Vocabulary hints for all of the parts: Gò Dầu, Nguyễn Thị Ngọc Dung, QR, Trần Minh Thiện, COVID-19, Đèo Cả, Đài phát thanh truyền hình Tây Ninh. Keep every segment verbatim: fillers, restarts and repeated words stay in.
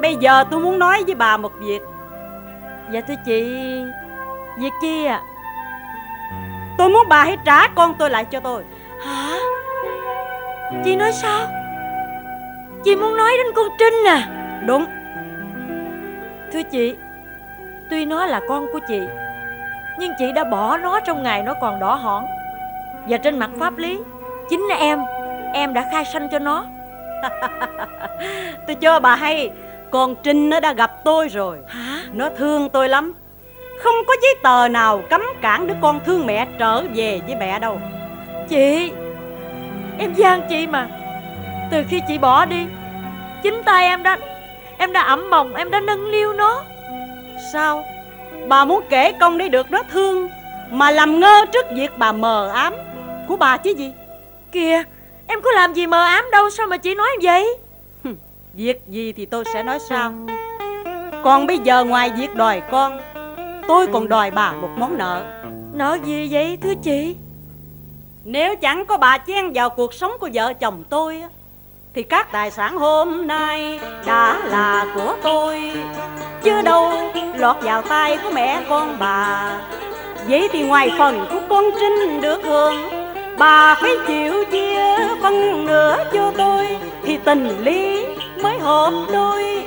Bây giờ tôi muốn nói với bà một việc. Dạ thưa chị, việc kia. Tôi muốn bà hãy trả con tôi lại cho tôi. Hả? Chị nói sao? Chị muốn nói đến con Trinh à? Đúng. Thưa chị, tuy nó là con của chị, nhưng chị đã bỏ nó trong ngày nó còn đỏ hỏn. Và trên mặt pháp lý, chính em, em đã khai sanh cho nó. Tôi cho bà hay, con Trinh nó đã gặp tôi rồi. Hả? Nó thương tôi lắm. Không có giấy tờ nào cấm cản đứa con thương mẹ trở về với mẹ đâu. Chị, em gian chị mà. Từ khi chị bỏ đi, chính tay em đã Em đã ẵm bồng, em đã nâng niu nó. Sao? Bà muốn kể công để được nó thương mà làm ngơ trước việc bà mờ ám của bà chứ gì? Kìa, em có làm gì mờ ám đâu, sao mà chị nói vậy? Việc gì thì tôi sẽ nói sao. Còn bây giờ ngoài việc đòi con, tôi còn đòi bà một món nợ. Nợ gì vậy thưa chị? Nếu chẳng có bà chen vào cuộc sống của vợ chồng tôi thì các tài sản hôm nay đã là của tôi, chứ đâu lọt vào tay của mẹ con bà. Vậy thì ngoài phần của con Trinh được hưởng, bà phải chịu chia phân nửa cho tôi thì tình lý mới hợp đôi.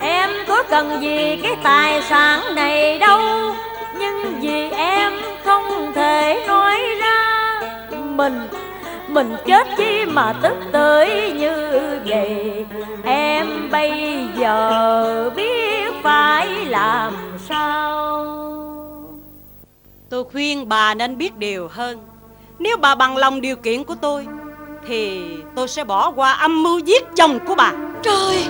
Em có cần gì cái tài sản này đâu, nhưng vì em không thể nói ra. Mình Mình chết chi mà tức tới như vậy. Em bây giờ biết phải làm sao? Tôi khuyên bà nên biết điều hơn. Nếu bà bằng lòng điều kiện của tôi thì tôi sẽ bỏ qua âm mưu giết chồng của bà. Trời!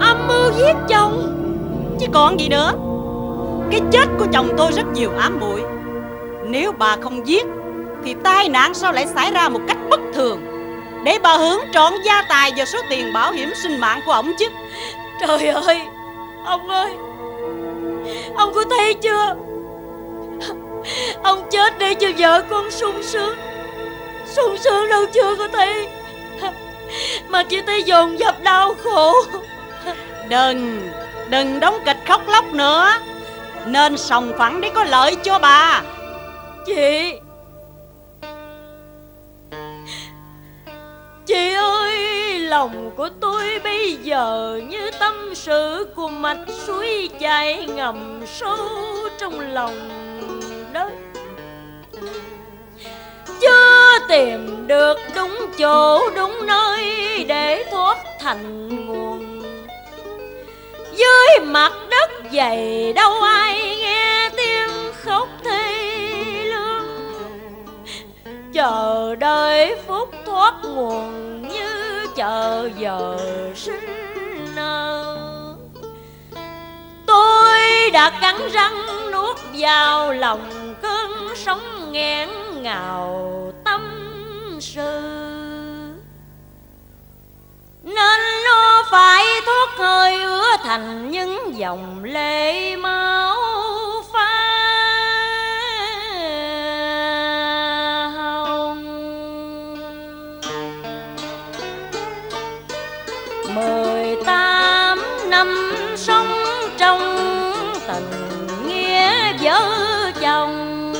Âm mưu giết chồng? Chứ còn gì nữa. Cái chết của chồng tôi rất nhiều ám muội. Nếu bà không giết thì tai nạn sao lại xảy ra một cách bất thường, để bà hưởng trọn gia tài và số tiền bảo hiểm sinh mạng của ổng chứ. Trời ơi! Ông ơi! Ông có thấy chưa? Ông chết để cho vợ con sung sướng. Sung sướng đâu chưa có thấy, mà chỉ thấy dồn dập đau khổ. Đừng Đừng đóng kịch khóc lóc nữa. Nên sòng phẳng để có lợi cho bà. Chị Chị ơi, lòng của tôi bây giờ như tâm sự của mạch suối chảy ngầm sâu trong lòng đất. Chưa tìm được đúng chỗ đúng nơi để thoát thành nguồn. Dưới mặt đất dày đâu ai nghe tiếng khóc thê lương. Chờ đợi phút thoát nguồn như chờ giờ sinh nở. Tôi đã cắn răng nuốt vào lòng cơn sóng nghẹn ngào tâm sự, nên nó phải thoát hơi ứa thành những dòng lệ máu pha. Mười tám năm sống trong tình nghĩa vợ chồng,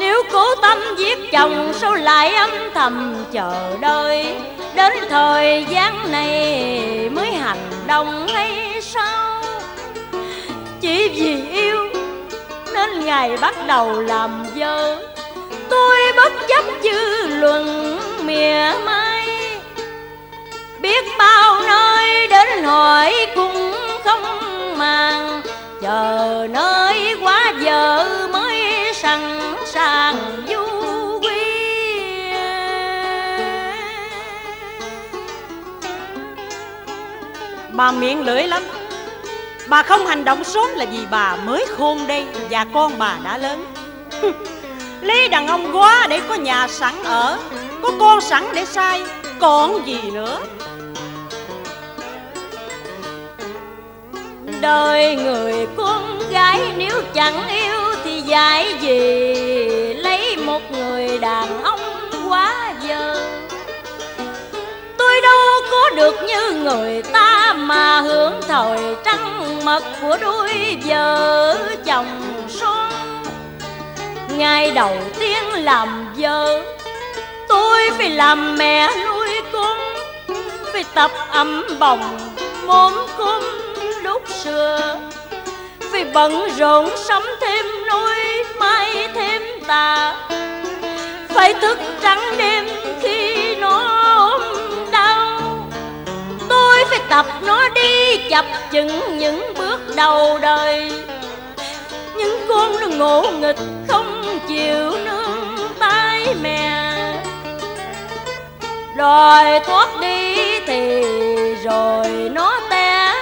nếu cố tâm giết chồng sao lại âm thầm chờ đợi đến thời gian này mới hành động hay sao? Chỉ vì yêu nên ngày bắt đầu làm vợ, tôi bất chấp dư luận mỉa mai. Biết bao nơi đến hỏi cũng không màng, chờ nơi quá giờ mới sẵn sàng du quy. Bà miệng lưỡi lắm. Bà không hành động sớm là vì bà mới khôn đây, và con bà đã lớn. Lấy đàn ông quá để có nhà sẵn ở, có con sẵn để sai, còn gì nữa. Đời người con gái nếu chẳng yêu thì dại gì lấy một người đàn ông quá vợ. Tôi được như người ta mà hưởng thời trăng mật của đôi vợ chồng son. Ngày đầu tiên làm vợ, tôi phải làm mẹ nuôi con, phải tập ấm bồng mồm cơm lúc xưa, phải bận rộn sắm thêm nôi mai thêm tà, phải thức trắng đêm khi nó ốm đau. Tôi phải tập nó đi chập chững những bước đầu đời. Những con nó ngộ nghịch không chịu nương tay mẹ, đòi thoát đi thì rồi nó té.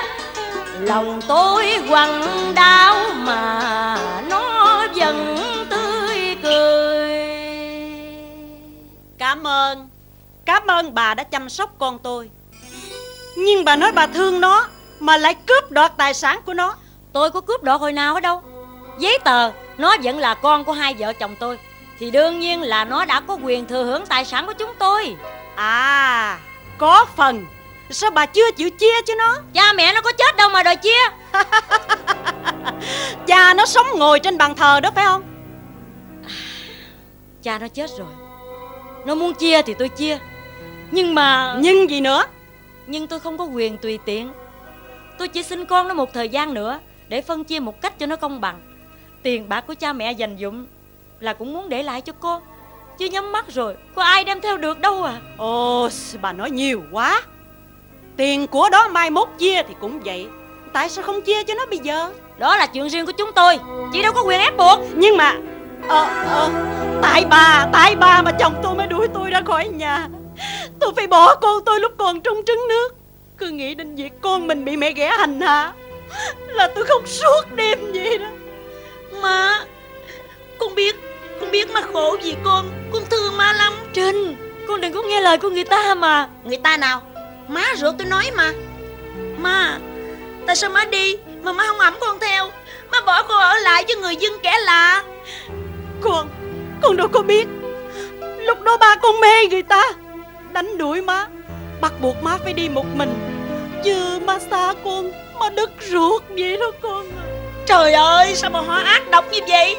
Lòng tôi quặn đau mà nó vẫn tươi cười. Cảm ơn, cảm ơn bà đã chăm sóc con tôi. Nhưng bà nói bà thương nó mà lại cướp đoạt tài sản của nó. Tôi có cướp đoạt hồi nào ở đâu. Giấy tờ nó vẫn là con của hai vợ chồng tôi, thì đương nhiên là nó đã có quyền thừa hưởng tài sản của chúng tôi. À, có phần. Sao bà chưa chịu chia cho nó? Cha mẹ nó có chết đâu mà đòi chia. Cha nó sống ngồi trên bàn thờ đó phải không? À, cha nó chết rồi. Nó muốn chia thì tôi chia. Nhưng mà... Nhưng gì nữa? Nhưng tôi không có quyền tùy tiện. Tôi chỉ xin con nó một thời gian nữa để phân chia một cách cho nó công bằng. Tiền bạc của cha mẹ dành dụm là cũng muốn để lại cho con, chứ nhắm mắt rồi có ai đem theo được đâu à. Ồ, bà nói nhiều quá. Tiền của đó mai mốt chia thì cũng vậy. Tại sao không chia cho nó bây giờ? Đó là chuyện riêng của chúng tôi, chị đâu có quyền ép buộc. Nhưng mà ờ, ờ, tại bà, tại bà mà chồng tôi mới đuổi tôi ra khỏi nhà. Tôi phải bỏ con tôi lúc còn trong trứng nước. Cứ nghĩ đến việc con mình bị mẹ ghẻ hành hạ là tôi khóc suốt đêm vậy đó. Má, con biết, con biết má khổ vì con, con thương má lắm. Trinh, con đừng có nghe lời của người ta mà. Người ta nào? Má ruột tôi nói mà. Má, tại sao má đi mà má không ẵm con theo? Má bỏ con ở lại cho người dân kẻ lạ. Con, con đâu có biết. Lúc đó ba con mê người ta, đánh đuổi má, bắt buộc má phải đi một mình. Chứ má xa con, má đứt ruột vậy đó con. Trời ơi, sao mà họ ác độc như vậy?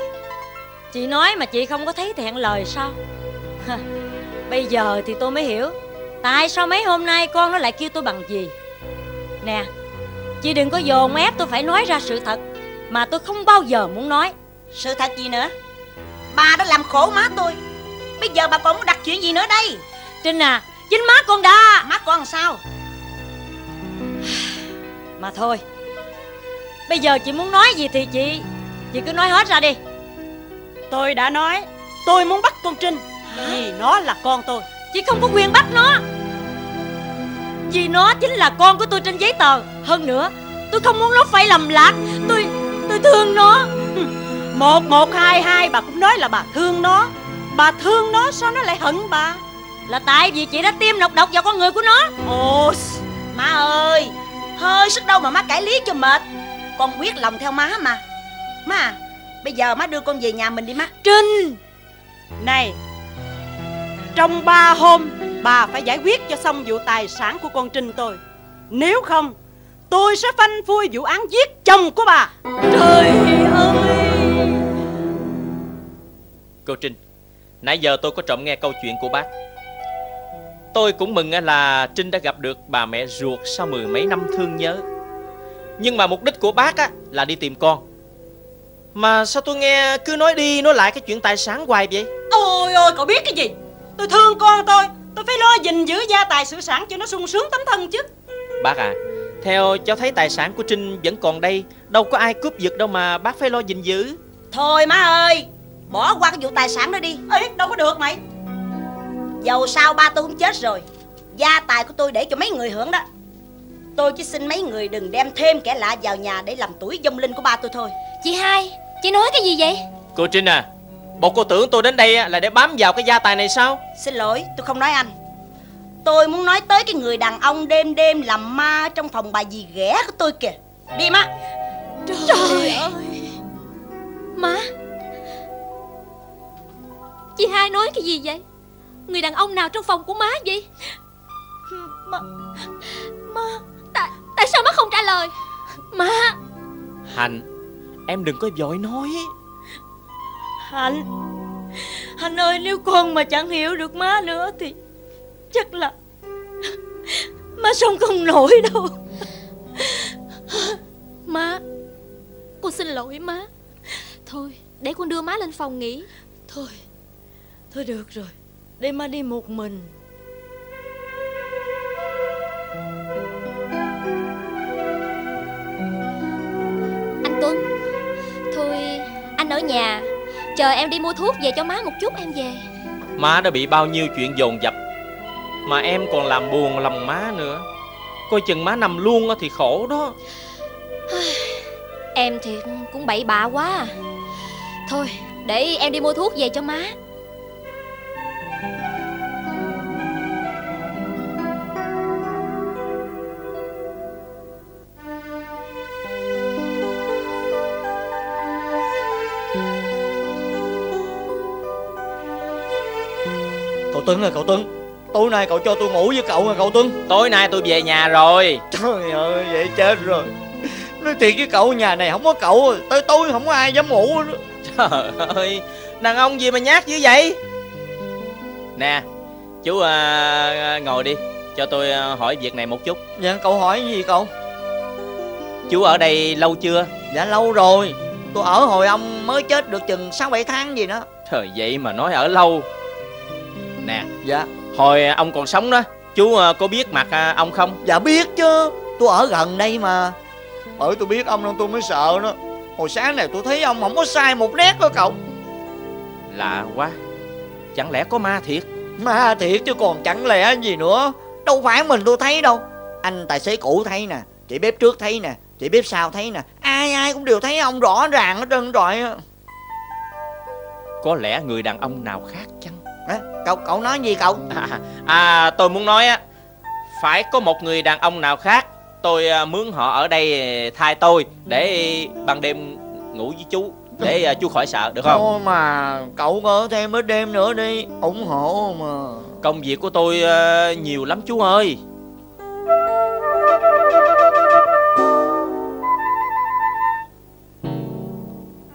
Chị nói mà chị không có thấy thẹn lời sao? Bây giờ thì tôi mới hiểu tại sao mấy hôm nay con nó lại kêu tôi bằng gì. Nè, chị đừng có dồn ép tôi phải nói ra sự thật mà tôi không bao giờ muốn nói. Sự thật gì nữa? Bà đã làm khổ má tôi, bây giờ bà còn muốn đặt chuyện gì nữa đây? Trinh à, chính má con đã... Má con làm sao? Mà thôi, bây giờ chị muốn nói gì thì chị Chị cứ nói hết ra đi. Tôi đã nói tôi muốn bắt con Trinh. Hả? Vì nó là con tôi. Chị không có quyền bắt nó, vì nó chính là con của tôi trên giấy tờ. Hơn nữa tôi không muốn nó phải lầm lạc. Tôi tôi thương nó. Một một hai hai bà cũng nói là bà thương nó. Bà thương nó sao nó lại hận bà? Là tại vì chị đã tiêm nọc độc vào con người của nó. Ồ, má ơi, hơi sức đâu mà má cãi lý cho mệt. Con quyết lòng theo má mà. Má à, bây giờ má đưa con về nhà mình đi má. Trinh! Này, trong ba hôm bà phải giải quyết cho xong vụ tài sản của con Trinh tôi. Nếu không tôi sẽ phanh phui vụ án giết chồng của bà. Trời ơi! Cô Trinh, nãy giờ tôi có trộm nghe câu chuyện của bác. Tôi cũng mừng là Trinh đã gặp được bà mẹ ruột sau mười mấy năm thương nhớ. Nhưng mà mục đích của bác á là đi tìm con. Mà sao tôi nghe cứ nói đi nói lại cái chuyện tài sản hoài vậy? Ôi ôi, cậu biết cái gì? Tôi thương con tôi, tôi phải lo gìn giữ gia tài sự sản cho nó sung sướng tấm thân chứ. Bác à, theo cháu thấy tài sản của Trinh vẫn còn đây, đâu có ai cướp giật đâu mà bác phải lo gìn giữ. Thôi má ơi, bỏ qua cái vụ tài sản đó đi. Ê, đâu có được mày. Dầu sao ba tôi không chết rồi, gia tài của tôi để cho mấy người hưởng đó. Tôi chỉ xin mấy người đừng đem thêm kẻ lạ vào nhà để làm tuổi vong linh của ba tôi thôi. Chị hai, chị nói cái gì vậy? Cô Trinh à, bộ cô tưởng tôi đến đây là để bám vào cái gia tài này sao? Xin lỗi, tôi không nói anh. Tôi muốn nói tới cái người đàn ông đêm đêm làm ma trong phòng bà dì ghẻ của tôi kìa. Đi má. Trời, Trời ơi. Má, chị hai nói cái gì vậy? Người đàn ông nào trong phòng của má vậy? Má, Hạnh, em đừng có vội nói. Hạnh, Hạnh ơi, nếu con mà chẳng hiểu được má nữa thì chắc là má sống không nổi đâu. Má, con xin lỗi má. Thôi, để con đưa má lên phòng nghỉ. Thôi, thôi được rồi, để má đi một mình. Anh Tuấn, thôi anh ở nhà chờ em đi mua thuốc về cho má một chút em về. Má đã bị bao nhiêu chuyện dồn dập mà em còn làm buồn lòng má nữa. Coi chừng má nằm luôn thì khổ đó. Em thì cũng bậy bạ quá à. Thôi để em đi mua thuốc về cho má. Cậu Tuấn ơi, cậu Tuấn, tối nay cậu cho tôi ngủ với cậu rồi cậu Tuấn. Tối nay tôi về nhà rồi. Trời ơi, vậy chết rồi. Nói thiệt với cậu, nhà này không có cậu tới tối không có ai dám ngủ nữa. Trời ơi, đàn ông gì mà nhát dữ vậy. Nè chú, à, ngồi đi, cho tôi hỏi việc này một chút. Dạ cậu hỏi gì cậu? Chú ở đây lâu chưa? Dạ lâu rồi, tôi ở hồi ông mới chết được chừng sáu bảy tháng gì đó. Trời, vậy mà nói ở lâu. Nè, dạ hồi ông còn sống đó, chú có biết mặt ông không? Dạ biết chứ, tôi ở gần đây mà. Bởi tôi biết ông nên tôi mới sợ đó. Hồi sáng này tôi thấy ông không có sai một nét đó cậu. Lạ quá, chẳng lẽ có ma thiệt? Ma thiệt chứ còn chẳng lẽ gì nữa. Đâu phải mình tôi thấy đâu. Anh tài xế cũ thấy nè, chị bếp trước thấy nè, chị bếp sau thấy nè. Ai ai cũng đều thấy ông rõ ràng hết trơn rồi. Có lẽ người đàn ông nào khác chăng? À, cậu cậu nói gì cậu? À, à tôi muốn nói á, phải có một người đàn ông nào khác. Tôi mướn họ ở đây thay tôi để ban đêm ngủ với chú, để chú khỏi sợ, được không? Thôi mà cậu có thêm bữa đêm nữa đi, ủng hộ mà. Công việc của tôi nhiều lắm chú ơi.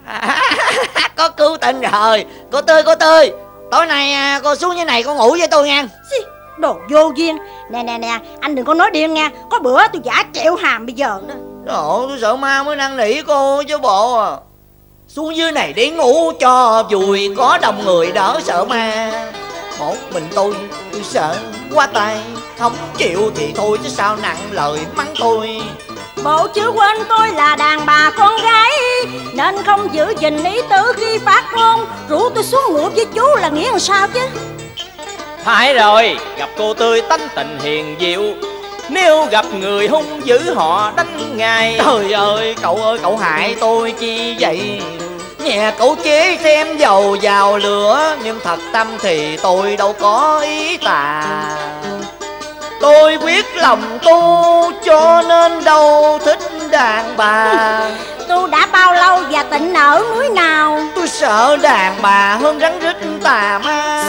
À, có cứu tình rồi. Cô Tươi, cô Tươi, tối nay cô xuống dưới này cô ngủ với tôi nha. Đồ vô duyên. Nè nè nè, anh đừng có nói điên nha. Có bữa tôi giả trẹo hàm bây giờ đó. Trời, tôi sợ ma mới năn nỉ cô chứ bộ. À, xuống dưới này để ngủ cho vui, có đồng người đỡ sợ ma. Một mình tôi, tôi sợ quá tay. Không chịu thì thôi chứ sao nặng lời mắng tôi. Bộ chứ quên tôi là đàn bà con gái, nên không giữ gìn ý tứ khi phát ngôn. Rủ tôi xuống ngủ với chú là nghĩa làm sao chứ? Phải rồi, gặp cô Tươi tánh tình hiền dịu, nếu gặp người hung dữ họ đánh ngay. Trời ơi, cậu ơi, cậu hại tôi chi vậy? Nhà cậu chế thêm dầu vào lửa, nhưng thật tâm thì tôi đâu có ý tà. Tôi quyết lòng tu, cho nên đâu thích đàn bà. Tôi đã bao lâu và tịnh ở núi nào? Tôi sợ đàn bà hơn rắn rít tà ma.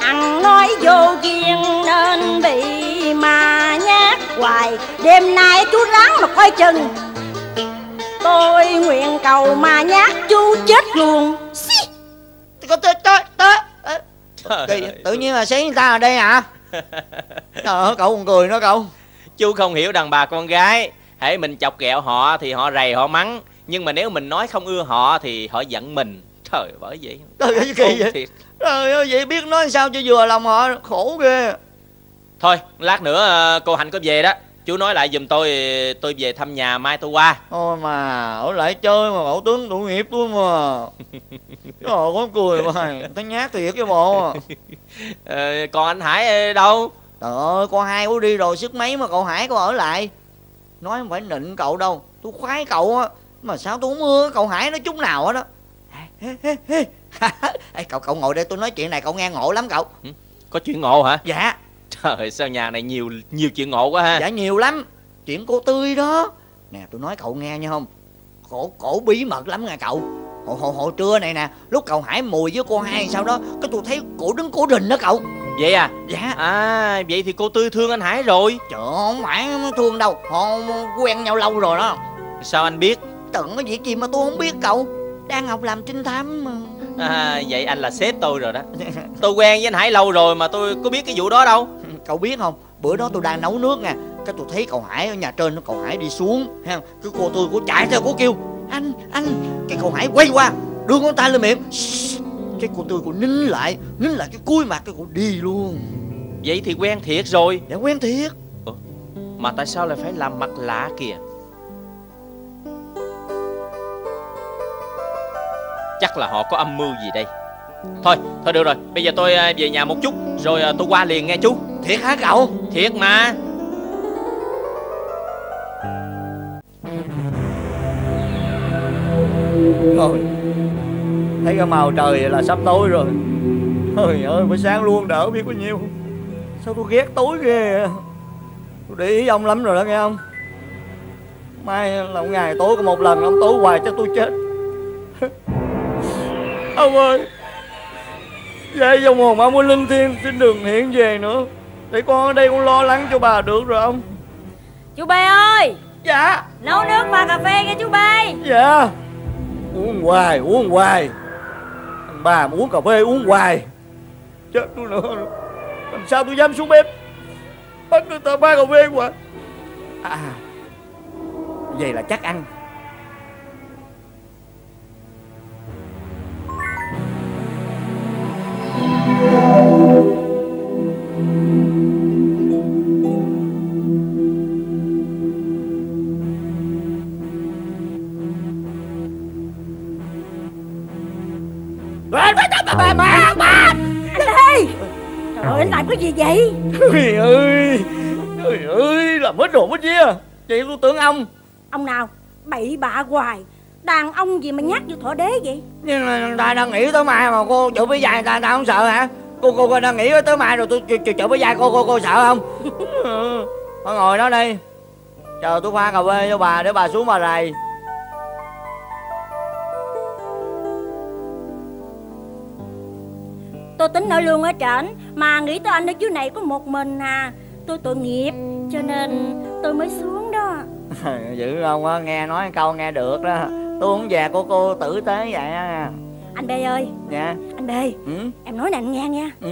Ăn nói vô duyên nên bị mà nhát hoài. Đêm nay chú ráng mà coi chừng. Tôi nguyện cầu mà nhát chú chết luôn. Tự nhiên là xé người ta ở đây hả? Trời ơi, cậu còn cười nữa cậu. Chú không hiểu đàn bà con gái. Hễ mình chọc ghẹo họ thì họ rầy họ mắng, nhưng mà nếu mình nói không ưa họ thì họ giận mình. Trời, bởi vậy. Trời ơi, thiệt. Trời ơi, vậy biết nói sao cho vừa lòng họ, khổ ghê. Thôi, lát nữa cô Hạnh có về đó, chú nói lại giùm tôi, tôi về thăm nhà, mai tôi qua. Thôi mà, ở lại chơi mà, cậu Tuấn tội nghiệp tôi mà. Trời ơi, có cười mà, thấy nhát thiệt chứ bộ. Ờ, còn anh Hải đâu? Trời ơi, con hai có đi rồi, sức mấy mà cậu Hải có ở lại. Nói không phải nịnh cậu đâu, tôi khoái cậu á, mà sao tôi không ưa cậu Hải nói chút nào hết đó. Ê, cậu cậu ngồi đây tôi nói chuyện này cậu nghe ngộ lắm cậu. Có chuyện ngộ hả? Dạ. Trời, sao nhà này nhiều nhiều chuyện ngộ quá ha. Dạ nhiều lắm. Chuyện cô Tươi đó. Nè tôi nói cậu nghe nha, không? Cổ cổ bí mật lắm nha cậu. Hồi, hồi, hồi trưa này nè, lúc cậu Hải mùi với cô Hai sau đó, cái tôi thấy cổ đứng cổ rình đó cậu. Vậy à? Dạ. À vậy thì cô Tươi thương anh Hải rồi. Trời, không phải thương đâu, họ quen nhau lâu rồi đó. Sao anh biết? Tưởng có việc gì mà tôi không biết cậu. Đang học làm trinh thám mà. À, vậy anh là sếp tôi rồi đó. Tôi quen với anh Hải lâu rồi mà tôi có biết cái vụ đó đâu. Cậu biết không, bữa đó tôi đang nấu nước nè, cái tôi thấy cậu Hải ở nhà trên nó, cậu Hải đi xuống ha, cứ cô tôi cô chạy theo cô kêu anh anh, cái cậu Hải quay qua đưa ngón tay lên miệng, cái cô tôi cô nín lại nín lại cái cúi mặt cái cô đi luôn. Vậy thì quen thiệt rồi. Dạ quen thiệt. Ủa? Mà tại sao lại phải làm mặt lạ kìa? Chắc là họ có âm mưu gì đây. Thôi, thôi được rồi, bây giờ tôi về nhà một chút rồi tôi qua liền nghe chú. Thiệt hả cậu? Thiệt mà. Thôi, thấy cái màu trời là sắp tối rồi. Trời ơi, buổi sáng luôn đỡ biết bao nhiêu. Sao tôi ghét tối ghê. Tôi để ý ông lắm rồi đó nghe không. Mai là một ngày tối có một lần, ông tối hoài chắc tôi chết. Ông ơi, vậy dòng hồn ông linh thiêng xin đừng hiện về nữa. Để con ở đây con lo lắng cho bà được rồi ông. Chú Bay ơi. Dạ. Nấu nước pha cà phê nghe chú Bay. Dạ. Uống hoài, uống hoài. Thằng bà mà uống cà phê uống hoài. Chết tôi nữa. Làm sao tôi dám xuống bếp bắt người ta pha cà phê hoài. À, vậy là chắc ăn. Bà, bà, bà. Anh ơi, trời ơi, anh làm cái gì vậy? Trời ơi, trời ơi, làm hết đồ hết chia. Chị tôi tưởng ông. Ông nào? Bậy bạ hoài. Đàn ông gì mà nhát như thỏ đế vậy? Nhưng mà người ta đang nghĩ tới mai mà cô chở với dài người ta, ta không sợ hả? Cô cô, cô đang nghĩ tới mai rồi tôi chở với dài cô, cô cô sợ không? Thôi ngồi đó đi. Chờ tôi pha cà phê cho bà để bà xuống bà rầy. Tôi tính ở luôn ở trển, mà nghĩ tới anh ở dưới này có một mình à. Tôi tội nghiệp cho nên tôi mới xuống đó. Dữ không á, nghe nói câu nghe được đó. Tôi không về cô cô tử tế vậy á. Anh B ơi. Dạ. Anh B. Ừ? Em nói nè anh nghe nha. Ừ.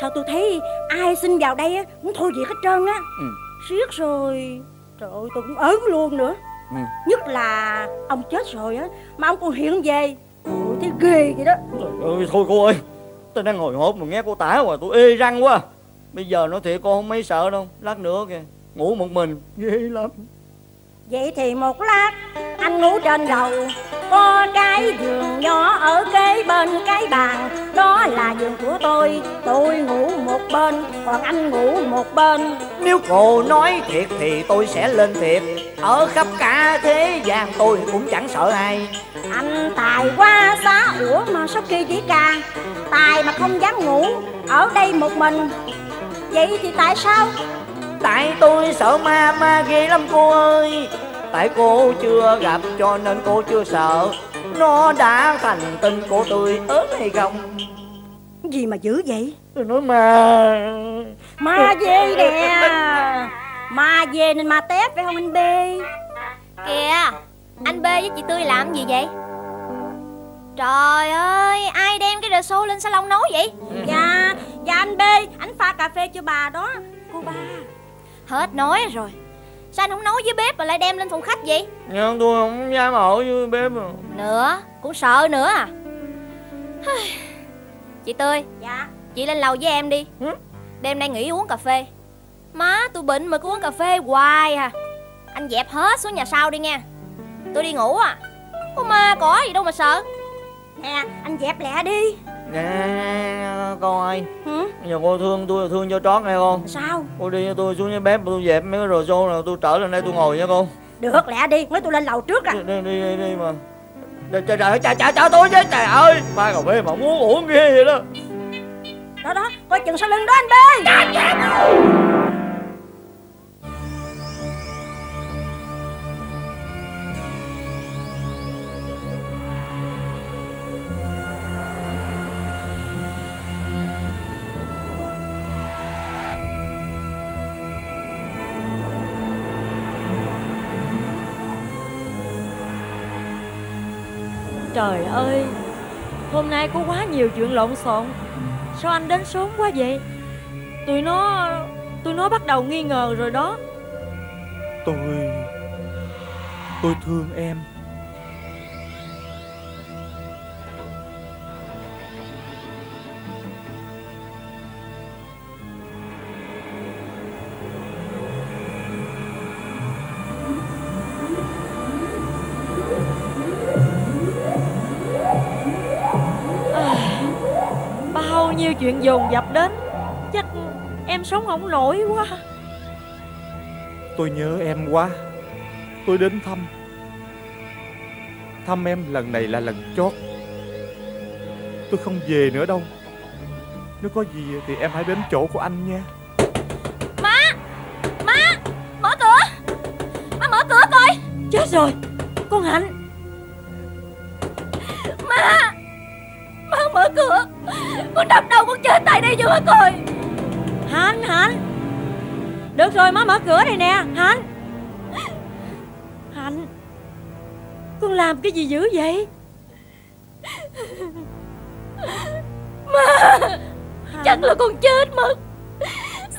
Sao tôi thấy ai xin vào đây á cũng thôi việc hết trơn á. Ừ. Riết rồi trời ơi tôi cũng ớn luôn nữa. Ừ. Nhất là ông chết rồi á mà ông còn hiện về. Ôi thấy ghê vậy đó. Trời ơi thôi cô ơi. Tôi đang hồi hộp mà nghe cô tả rồi tôi ê răng quá. Bây giờ nói thiệt cô không mấy sợ đâu. Lát nữa kìa, ngủ một mình ghê lắm. Vậy thì một lát anh ngủ trên lầu. Có cái giường nhỏ ở kế bên cái bàn. Đó là giường của tôi. Tôi ngủ một bên, còn anh ngủ một bên. Nếu cô nói thiệt thì tôi sẽ lên thiệt. Ở khắp cả thế gian tôi cũng chẳng sợ ai. Anh tài quá xá ủa mà sao kia chỉ ca. Tài mà không dám ngủ ở đây một mình. Vậy thì tại sao? Tại tôi sợ ma, ma ghê lắm cô ơi. Tại cô chưa gặp cho nên cô chưa sợ. Nó đã thành tình của tôi ớn hay không? Gì mà dữ vậy? Tôi nói ma. Ma dê nè. Ma dê nên ma tép phải không anh B? Kìa, anh B với chị Tươi làm gì vậy? Trời ơi, ai đem cái rờ xô lên salon nấu vậy? Dạ, dạ anh B, anh pha cà phê cho bà đó. Cô ba. Hết nói rồi. Sao anh không nấu dưới bếp mà lại đem lên phòng khách vậy? Nhưng tôi không dám ở dưới bếp mà. Nữa, cũng sợ nữa à. Chị Tươi. Dạ. Chị lên lầu với em đi. Ừ? Đêm nay nghỉ uống cà phê. Má, tôi bệnh mà cứ uống cà phê hoài à. Anh dẹp hết xuống nhà sau đi nha. Tôi đi ngủ à. Có ma có gì đâu mà sợ. Nè, anh dẹp lẹ đi. Nè, con ơi. Ừ? Bây giờ cô thương tôi là thương cho trót nghe con. Sao? Cô đi cho tôi xuống dưới bếp, tôi dẹp mấy cái rồ xô rồi tôi trở lên đây tôi ngồi nha con. Được, lẹ đi, nói tôi lên lầu trước à. Đi, đi, đi, đi mà. Trời ơi, trời, trời, trời, tôi chứ, trời ơi. Ba cà phê mà muốn uống ghê vậy đó. Đó, đó, coi chừng sau lưng đó anh B. Trời ơi. Trời ơi, hôm nay có quá nhiều chuyện lộn xộn. Sao anh đến sớm quá vậy? Tụi nó... Tụi nó bắt đầu nghi ngờ rồi đó. Tôi... Tôi thương em. Chuyện dồn dập đến, chắc em sống không nổi quá. Tôi nhớ em quá, tôi đến thăm. Thăm em lần này là lần chót. Tôi không về nữa đâu. Nếu có gì thì em hãy đến chỗ của anh nha. Má! Má! Mở cửa! Má mở cửa coi! Chết rồi! Con Hạnh! Má! Má mở cửa! Con đập đầu con chết tại đây vô má coi. Hạnh, Hạnh. Được rồi, má mở cửa đây nè. Hạnh. Hạnh, con làm cái gì dữ vậy? Má, chắc là con chết mất.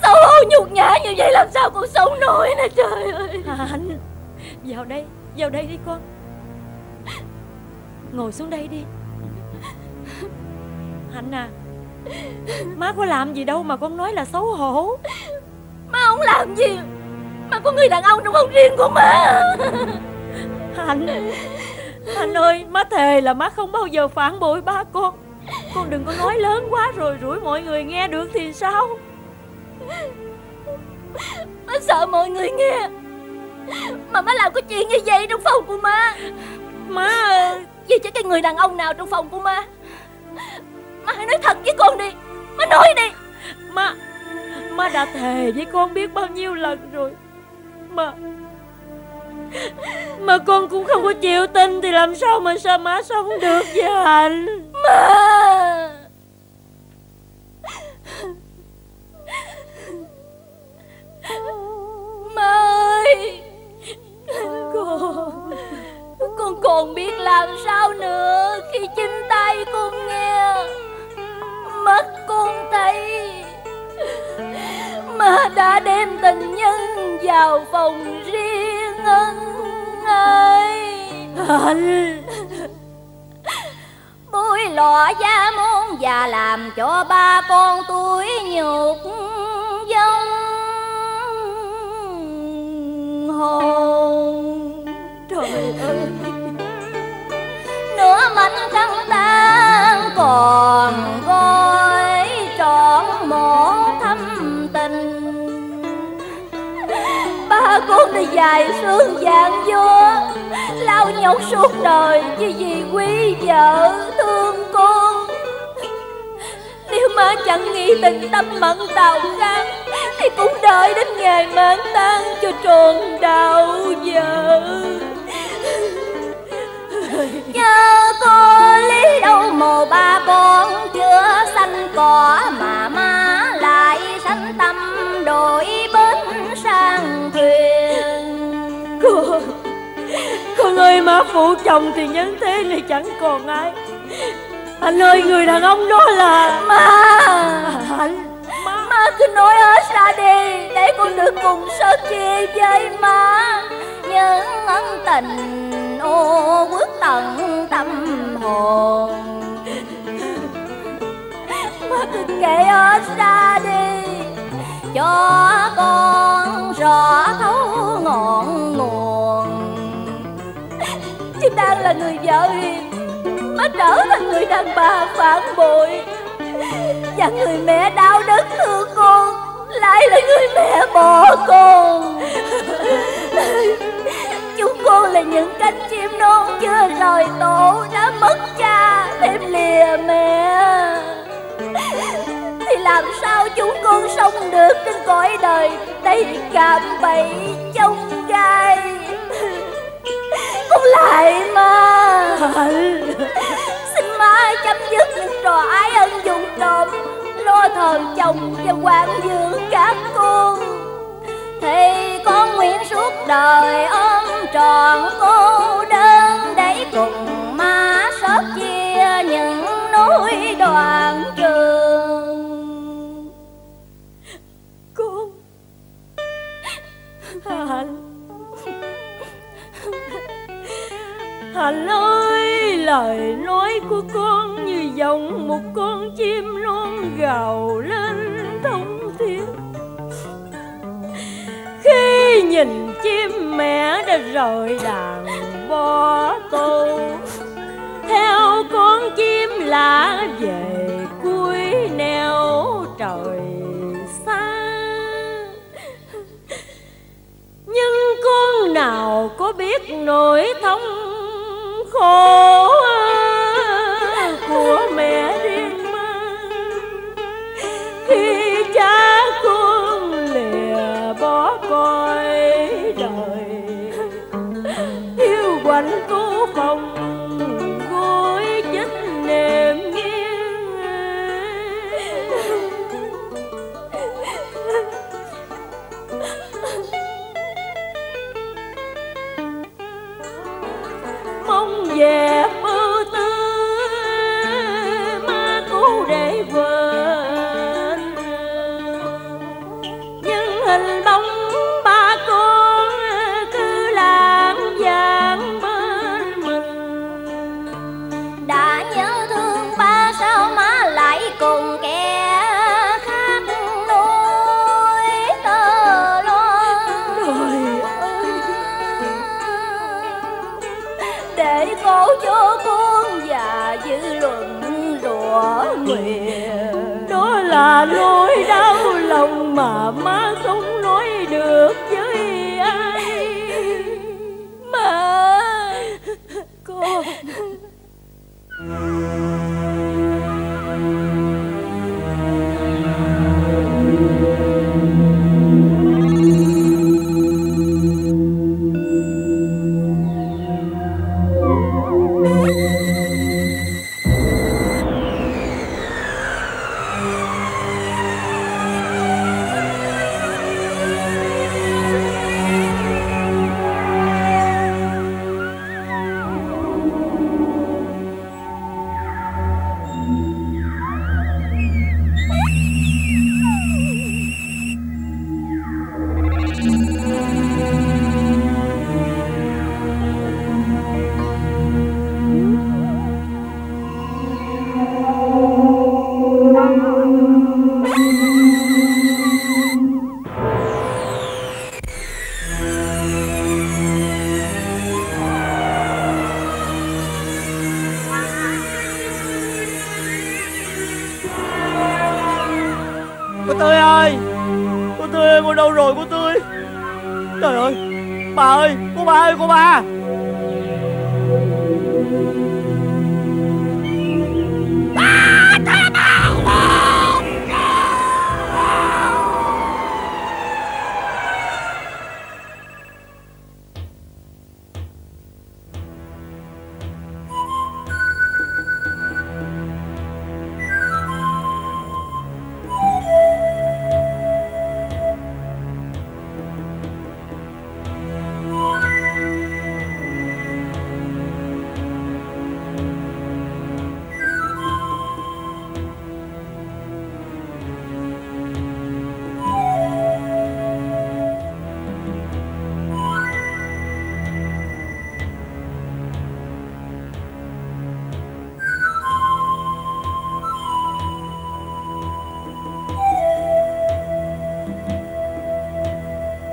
Xấu hổ nhục nhã như vậy làm sao con sống nổi nè trời ơi. Hạnh, vào đây, vào đây đi con. Ngồi xuống đây đi Hạnh à. Má có làm gì đâu mà con nói là xấu hổ. Má không làm gì. Má có người đàn ông trong phòng riêng của má. Hạnh, Hạnh ơi, má thề là má không bao giờ phản bội ba con. Con đừng có nói lớn quá rồi rủi mọi người nghe được thì sao. Má sợ mọi người nghe mà má làm cái chuyện như vậy trong phòng của má. Má vì chứ cái người đàn ông nào trong phòng của má. Má hãy nói thật với con đi. Má nói đi. Má Má đã thề với con biết bao nhiêu lần rồi mà Mà con cũng không có chịu tin. Thì làm sao mà sao má sống được với Hạnh. Má Má ơi, Con Con còn biết làm sao nữa khi chính tay con nghe. Mắt con thấy mà đã đem tình nhân vào phòng riêng anh ơi. Hạnh, bôi lọ da môn và làm cho ba con tuổi nhục vong hồn. Trời ơi, nửa mảnh trăng tan còn gói trọn một thâm tình. Ba con đi dài sương vàng vô lao nhọc suốt đời chỉ vì quý vợ thương con. Nếu má chẳng nghi tình tâm mẫn tào gan thì cũng đợi đến ngày mãn tang cho tròn đạo vợ. Nhớ có lý đâu mồ ba con chưa xanh cỏ mà má lại sanh tâm đổi bến sang thuyền. Cô, cô ơi, má phụ chồng thì nhân thế này chẳng còn ai. Anh ơi, người đàn ông đó là má. Anh, má, má cứ nói hết ra đi để con được cùng sớt chia với má những ân tình ô bước tận tâm hồn. Má cứ kể hết ra đi cho con rõ thấu ngọn nguồn. Chứ đang là người vợ hiền, má trở thành người đàn bà phản bội. Và người mẹ đau đớn thương con lại là người mẹ bỏ con. Chúng con là những cánh chim non chưa rời tổ đã mất cha thêm lìa mẹ. Thì làm sao chúng con sống được trên cõi đời đầy cạm bẫy chông gai. Con lại mà xin má chấm dứt những trò ái ân dụng trộm lo thờ chồng và quản dưỡng các con. Thì con nguyện suốt đời ôm tròn cô đơn để cùng má sống. Hạnh, Hạnh ơi, lời nói của con như giọng một con chim non gào lên thông thiên. Khi nhìn chim mẹ đã rời đàn bỏ tù, theo con chim lạ về cuối nẻo trời xa. Nhưng con nào có biết nỗi thống khổ của mẹ điên mang khi cha con lìa bỏ cõi đời, hiu quạnh cô phòng gối chết nềm nghiêng. Mong về mơ tư má cũ để vợ, nhưng hình bóng ba con cứ lãng vãng bên mình. Đã nhớ thương ba sao má lại cùng kẻ khác nối tơ lon. Trời ơi, để cô cho con và dư luận rủa nguyện. Đó là nỗi đau lòng mà má không nói được với ai.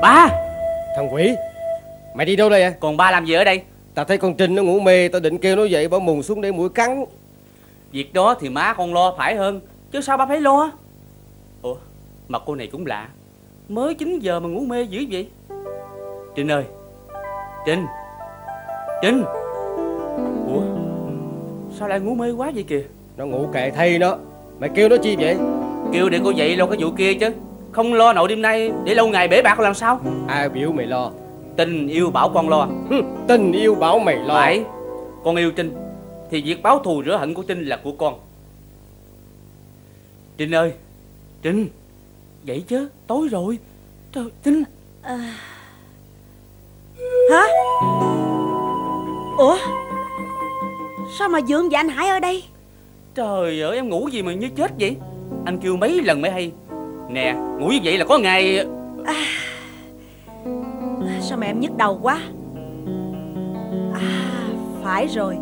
Má, con quỷ. Mày đi đâu đây vậy? Còn ba làm gì ở đây? Tao thấy con Trinh nó ngủ mê, tao định kêu nó dậy bỏ mùng xuống để mũi cắn. Việc đó thì má con lo phải hơn, chứ sao ba phải lo. Ủa, mà cô này cũng lạ, mới chín giờ mà ngủ mê dữ vậy. Trinh ơi, Trinh, Trinh. Ủa, sao lại ngủ mê quá vậy kìa? Nó ngủ kệ thay nó. Mày kêu nó chi vậy? Kêu để cô dậy lo cái vụ kia chứ, không lo nổi đêm nay để lâu ngày bể bạc làm sao. Ai biểu mày lo? Tình yêu bảo con lo. Hừ, tình yêu bảo mày lo. Phải, con yêu Trinh thì việc báo thù rửa hận của Trinh là của con. Trinh ơi, Trinh vậy chứ, tối rồi. Trời, Trinh à... Hả? Ủa, sao mà Dượng và anh Hải ở đây? Trời ơi, em ngủ gì mà như chết vậy? Anh kêu mấy lần mới hay. Nè, ngủ như vậy là có ngày à, sao mà em nhức đầu quá. À, phải rồi,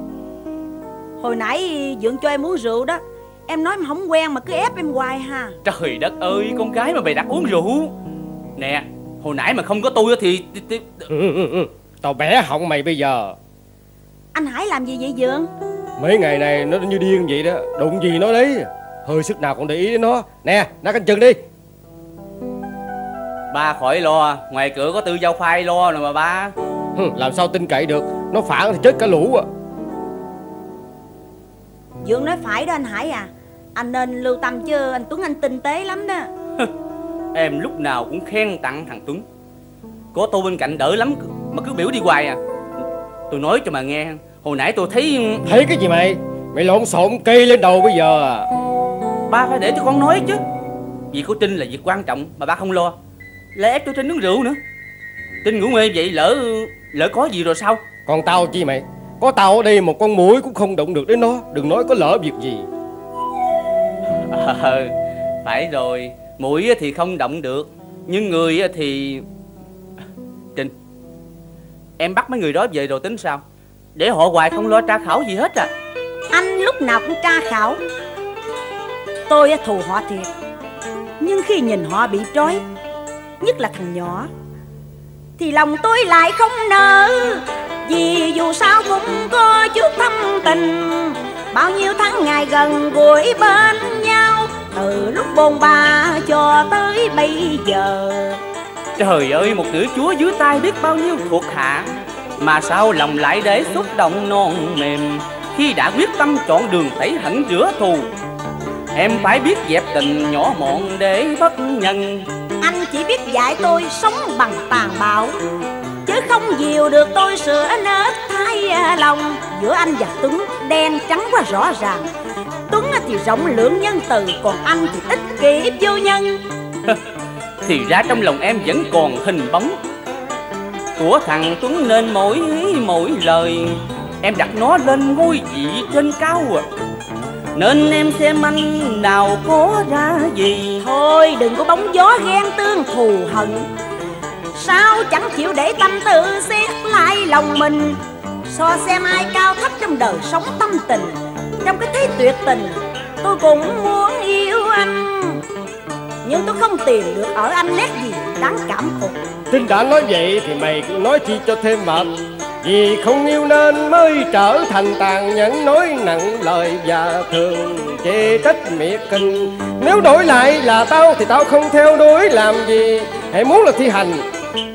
hồi nãy Dượng cho em uống rượu đó, em nói em không quen mà cứ ép em hoài ha. Trời đất ơi, con gái mà mày đặt uống rượu. Nè, hồi nãy mà không có tôi thì... Tao bẻ họng mày bây giờ. Anh Hải làm gì vậy Dượng? Mấy ngày này nó như điên vậy đó, đụng gì nó đấy. Hơi sức nào còn để ý đến nó. Nè, nó canh chừng đi. Ba khỏi lo, ngoài cửa có Tư Giao Phai lo rồi mà ba. Làm sao tin cậy được, nó phản thì chết cả lũ à. Dượng nói phải đó anh Hải à. Anh nên lưu tâm chứ, anh Tuấn anh tinh tế lắm đó. Em lúc nào cũng khen tặng thằng Tuấn. Có tôi bên cạnh đỡ lắm mà cứ biểu đi hoài à. Tôi nói cho mà nghe, hồi nãy tôi thấy... Thấy cái gì mày? Mày lộn xộn cây lên đầu bây giờ à. Ba phải để cho con nói chứ. Việc của Trinh là việc quan trọng mà ba không lo, lẽ ép tôi Trinh uống rượu nữa. Trinh ngủ mê vậy lỡ... lỡ có gì rồi sao? Còn tao chi mày? Có tao ở đây một con muỗi cũng không động được đến nó, đừng nói có lỡ việc gì. Ờ, phải rồi, muỗi thì không động được, nhưng người thì... Trinh, em bắt mấy người đó về rồi tính sao? Để họ hoài không lo tra khảo gì hết à. Anh lúc nào cũng tra khảo. Tôi thù họ thiệt, nhưng khi nhìn họ bị trói, nhất là thằng nhỏ, thì lòng tôi lại không nỡ. Vì dù sao cũng có chút thâm tình, bao nhiêu tháng ngày gần gũi bên nhau, từ lúc bôn ba cho tới bây giờ. Trời ơi, một nữ chúa dưới tay biết bao nhiêu thuộc hạ, mà sao lòng lại để xúc động non mềm. Khi đã quyết tâm chọn đường tẩy hẳn rửa thù, em phải biết dẹp tình nhỏ mọn để bất nhân. Anh chỉ biết dạy tôi sống bằng tàn bạo, chứ không dìu được tôi sửa nết thay lòng. Giữa anh và Tuấn đen trắng quá rõ ràng. Tuấn thì rộng lượng nhân từ, còn anh thì ích kỷ vô nhân. Thì ra trong lòng em vẫn còn hình bóng của thằng Tuấn, nên mỗi ý mỗi lời em đặt nó lên ngôi vị trên cao à. Nên em xem anh nào có ra gì. Thôi đừng có bóng gió ghen tương thù hận, sao chẳng chịu để tâm tự xiết lại lòng mình. So xem ai cao thấp trong đời sống tâm tình, trong cái thế tuyệt tình tôi cũng muốn yêu anh, nhưng tôi không tìm được ở anh nét gì đáng cảm phục. Trinh đã nói vậy thì mày cứ nói chi cho thêm mệt. Vì không yêu nên mới trở thành tàn nhẫn, nói nặng lời và thường chê trách miệt kinh. Nếu đổi lại là tao thì tao không theo đuổi làm gì, hãy muốn là thi hành,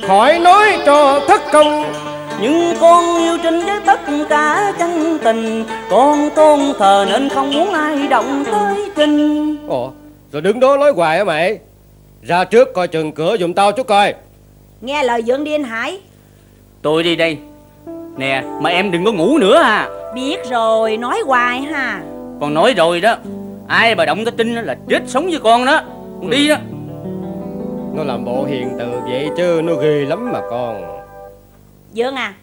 khỏi nói cho thất công. Nhưng con yêu Trinh với tất cả chân tình, con tôn thờ nên không muốn ai động tới Trinh. Ồ, rồi đứng đó nói hoài hả mày? Ra trước coi chừng cửa giùm tao chút coi. Nghe lời Dượng đi anh Hải. Tôi đi đây. Nè, mà em đừng có ngủ nữa ha. Biết rồi, nói hoài ha. Con nói rồi đó, ai mà động tới Trinh là chết sống với con đó. Con đi đó. Nó làm bộ hiền từ vậy chứ nó ghê lắm mà con. Dượng à,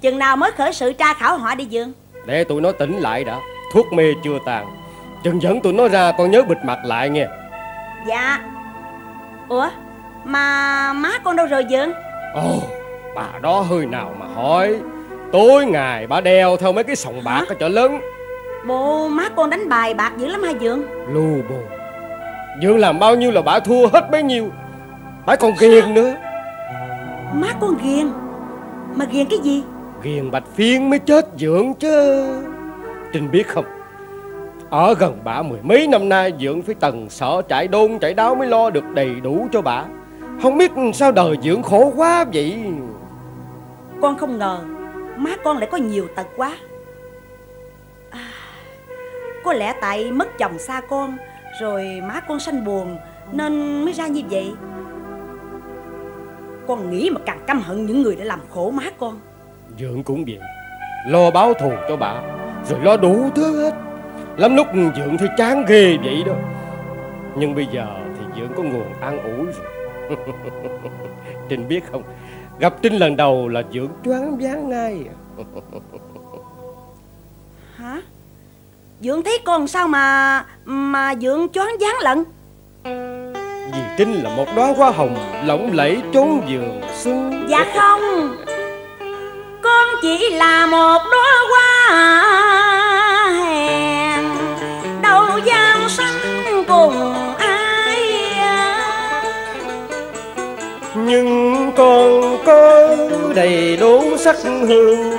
chừng nào mới khởi sự tra khảo họ đi Dượng? Để tụi nó tỉnh lại đã, thuốc mê chưa tàn. Chừng dẫn tụi nó ra con nhớ bịt mặt lại nghe. Dạ. Ủa, mà má con đâu rồi Dượng? Ồ, bà đó hơi nào mà hỏi. Tối ngày bà đeo theo mấy cái sòng bạc ở chợ lớn. Bộ má con đánh bài bạc dữ lắm hả Dượng? Lù bù, Dượng làm bao nhiêu là bà thua hết bấy nhiêu. Bà còn ghiền nữa. Má con ghiền? Mà ghiền cái gì? Ghiền bạch phiên mới chết Dượng chứ. Trinh biết không, ở gần bà mười mấy năm nay, Dượng phải tần sợ chạy đôn chạy đáo mới lo được đầy đủ cho bà. Không biết sao đời Dượng khổ quá vậy. Con không ngờ má con lại có nhiều tật quá à. Có lẽ tại mất chồng xa con, rồi má con sanh buồn nên mới ra như vậy. Con nghĩ mà càng căm hận những người đã làm khổ má con. Dượng cũng vậy, lo báo thù cho bà, rồi lo đủ thứ hết. Lắm lúc Dượng thấy chán ghê vậy đó. Nhưng bây giờ thì Dượng có nguồn an ủi rồi. Trinh biết không, gặp Trinh lần đầu là Dượng choáng váng ngay. Hả? Dượng thấy con sao mà mà Dượng choáng váng lận? Gì chính là một đóa hoa hồng lộng lẫy chốn vườn xuân. Dạ không, con chỉ là một đóa hoa hèn, đâu gian sánh cùng ai. Nhưng con có đầy đủ sắc hương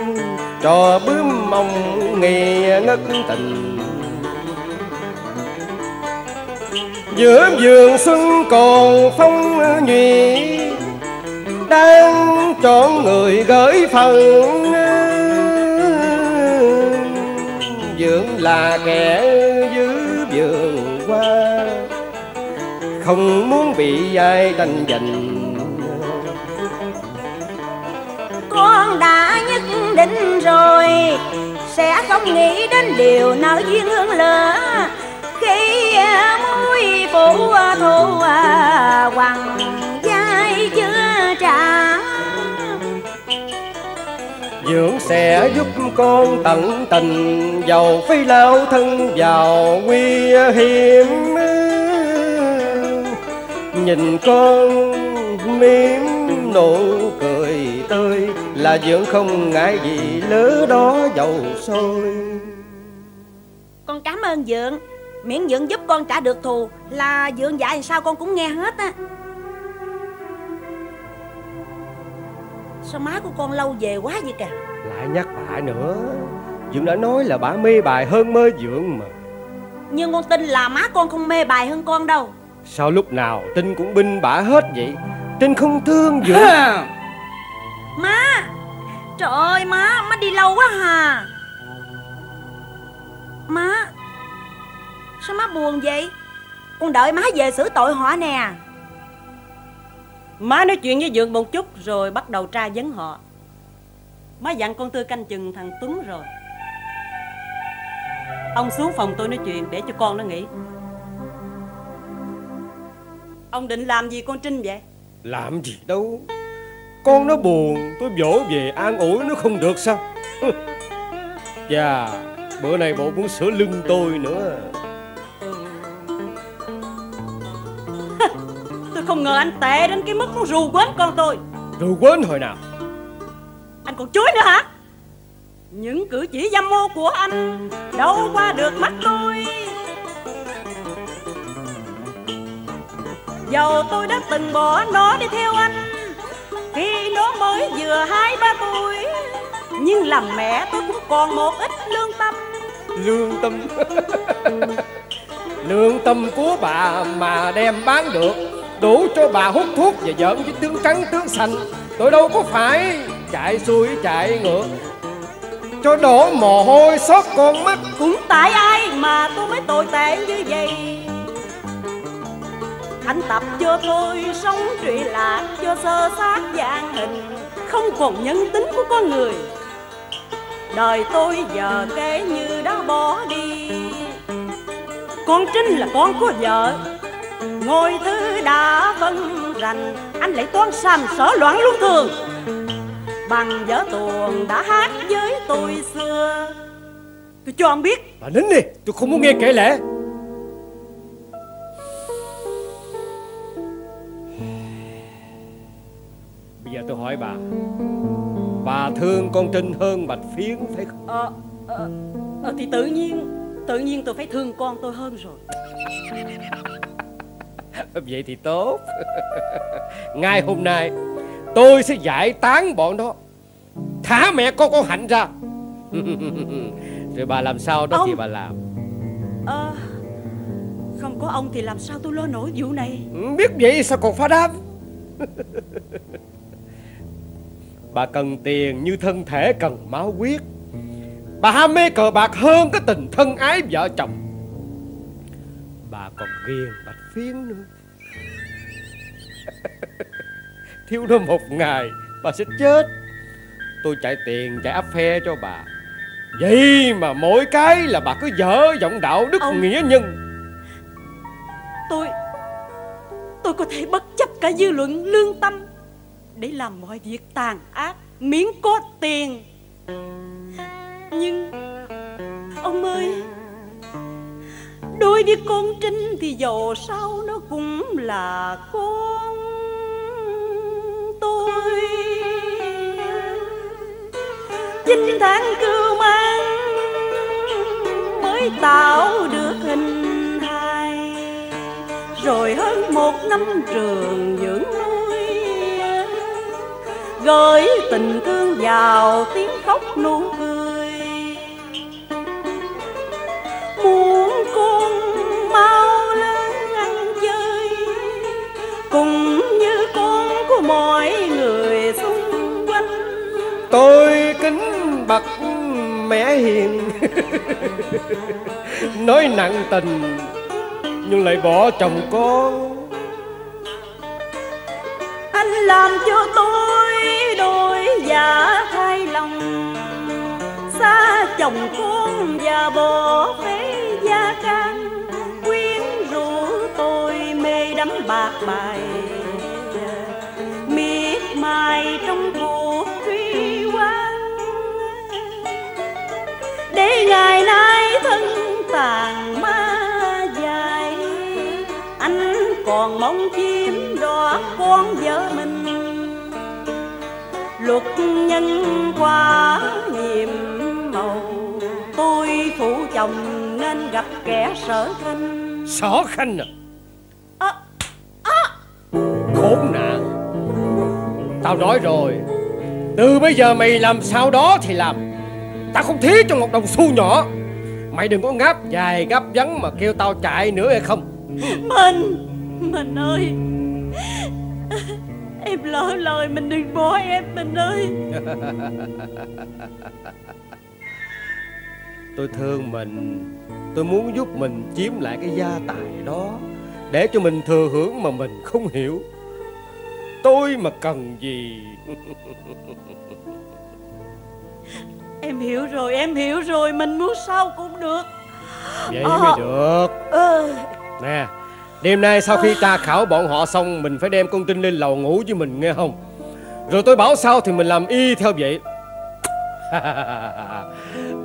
trò bướm mộng nghe ngất tình. Giữa vườn xuân còn phong nhụy, đang chọn người gửi phần. Dưỡng là kẻ dưới vườn hoa, không muốn bị ai tranh giành. Con đã nhất định rồi, sẽ không nghĩ đến điều nợ duyên hương lỡ. Khi mối phủ thu hoàng giai chưa trả, dưỡng sẽ giúp con tận tình, dầu phi lao thân vào nguy hiểm. Nhìn con mỉm nụ cười tươi, là dưỡng không ngại gì lứa đó dầu sôi. Con cảm ơn dưỡng, miễn dưỡng giúp con trả được thù là dưỡng dạy sao con cũng nghe hết á. Sao má của con lâu về quá vậy kìa? Lại nhắc bà nữa, dưỡng đã nói là bà mê bài hơn mê dưỡng mà. Nhưng con tin là má con không mê bài hơn con đâu. Sao lúc nào tin cũng binh bả hết vậy? Tin không thương dưỡng. Má, trời ơi má, má đi lâu quá hà. Má, sao má buồn vậy? Con đợi má về xử tội họ nè. Má nói chuyện với Dượng một chút rồi bắt đầu tra vấn họ. Má dặn con Tư canh chừng thằng Tuấn rồi. Ông xuống phòng tôi nói chuyện để cho con nó nghỉ. Ông định làm gì con Trinh vậy? Làm gì đâu, con nó buồn tôi dỗ về an ủi nó không được sao? Chà, bữa nay bộ muốn sửa lưng tôi nữa. Tôi không ngờ anh tệ đến cái mức muốn rù quến con tôi. Rù quến hồi nào? Anh còn chối nữa hả? Những cử chỉ dâm mô của anh đâu qua được mắt tôi. Dầu tôi đã từng bỏ nó đi theo anh khi nó mới vừa hai ba tuổi, nhưng làm mẹ tôi cũng còn một ít lương tâm. Lương tâm? Lương tâm của bà mà đem bán được, đủ cho bà hút thuốc và giỡn với tướng trắng tướng xanh. Tôi đâu có phải chạy xuôi chạy ngược cho đổ mồ hôi xót con mắt. Cũng tại ai mà tôi mới tồi tệ như vậy. Anh tập cho tôi sống trụy lạc, cho sơ xác vàng hình, không còn nhân tính của con người. Đời tôi giờ kể như đã bỏ đi. Con Trinh là con của vợ, ngôi thứ đã vân rành, anh lại toan sàm sở loạn luân thường. Bằng vở tuồng đã hát với tôi xưa, tôi cho ông biết. Bà nín đi, tôi không muốn nghe kể lẽ. Bây giờ tôi hỏi bà, bà thương con Trinh hơn Bạch Phiến phải không? Ờ, ờ, ờ thì tự nhiên, tự nhiên tôi phải thương con tôi hơn rồi. Vậy thì tốt. Ngay hôm nay tôi sẽ giải tán bọn đó, thả mẹ con con Hạnh ra. Rồi bà làm sao đó ông, thì bà làm. Ờ, không có ông thì làm sao tôi lo nổi vụ này. Biết vậy sao còn phá đám. Bà cần tiền như thân thể cần máu huyết. Bà ham mê cờ bạc hơn cái tình thân ái vợ chồng. Bà còn ghiền Bạch Phiến nữa. Thiếu nó một ngày bà sẽ chết. Tôi chạy tiền chạy áp phe cho bà, vậy mà mỗi cái là bà cứ dở giọng đạo đức ông, nghĩa nhân. Tôi Tôi có thể bất chấp cả dư luận lương tâm để làm mọi việc tàn ác miễn có tiền. Nhưng ông ơi, đối nuôi đứa con Trinh thì dầu sao nó cũng là con tôi. Chín tháng cưu mang mới tạo được hình hài, rồi hơn một năm trường dưỡng nuôi, gửi tình thương vào tiếng khóc nụ cười. Muốn con mau lớn ăn chơi cùng như con của mọi người xung quanh. Tôi kính bậc mẹ hiền nói nặng tình nhưng lại bỏ chồng con. Anh làm cho tôi đôi giả thay lòng, xa chồng con và bỏ phế gia can, quyến rũ tôi mê đắm bạc bài, miệt mài trong cuộc truy quang. Để ngày nay thân tàn ma dài, anh còn mong chiếm đoạt con vợ mình. Luật nhân quả nhiệm màu, tôi phụ chồng nên gặp kẻ sở khanh. Sở khanh à? À, à. Khốn nạn, tao nói rồi, từ bây giờ mày làm sao đó thì làm, tao không thiếu cho một đồng xu nhỏ. Mày đừng có ngáp dài ngáp vắng mà kêu tao chạy nữa hay không. Mình, mình ơi, em lỡ lời, mình đừng bỏ em mình ơi. Tôi thương mình, tôi muốn giúp mình chiếm lại cái gia tài đó, để cho mình thừa hưởng mà mình không hiểu. Tôi mà cần gì. Em hiểu rồi, em hiểu rồi. Mình muốn sao cũng được. Vậy à, mới được. à, Nè, đêm nay sau khi tra khảo bọn họ xong, mình phải đem con Trinh lên lầu ngủ với mình, nghe không? Rồi tôi bảo sao thì mình làm y theo vậy.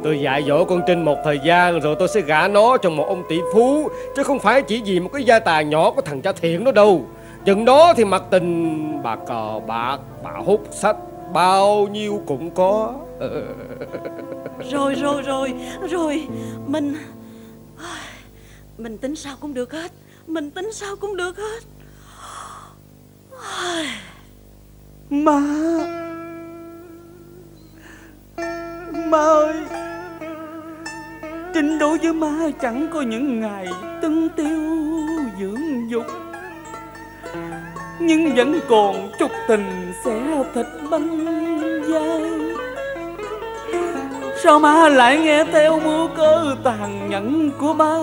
Tôi dạy dỗ con Trinh một thời gian rồi tôi sẽ gả nó cho một ông tỷ phú, chứ không phải chỉ vì một cái gia tài nhỏ của thằng cha Thiện đó đâu. Chừng đó thì mặc tình bà cờ bạc, bà hút sách, bao nhiêu cũng có. Rồi rồi rồi rồi Mình Mình tính sao cũng được hết. Mình tính sao cũng được hết. Má, má ơi, Trinh đối với má chẳng có những ngày tân tiêu dưỡng dục, nhưng vẫn còn chút tình xẻ thịt bánh dai. Sao má lại nghe theo mưu cơ tàn nhẫn của má,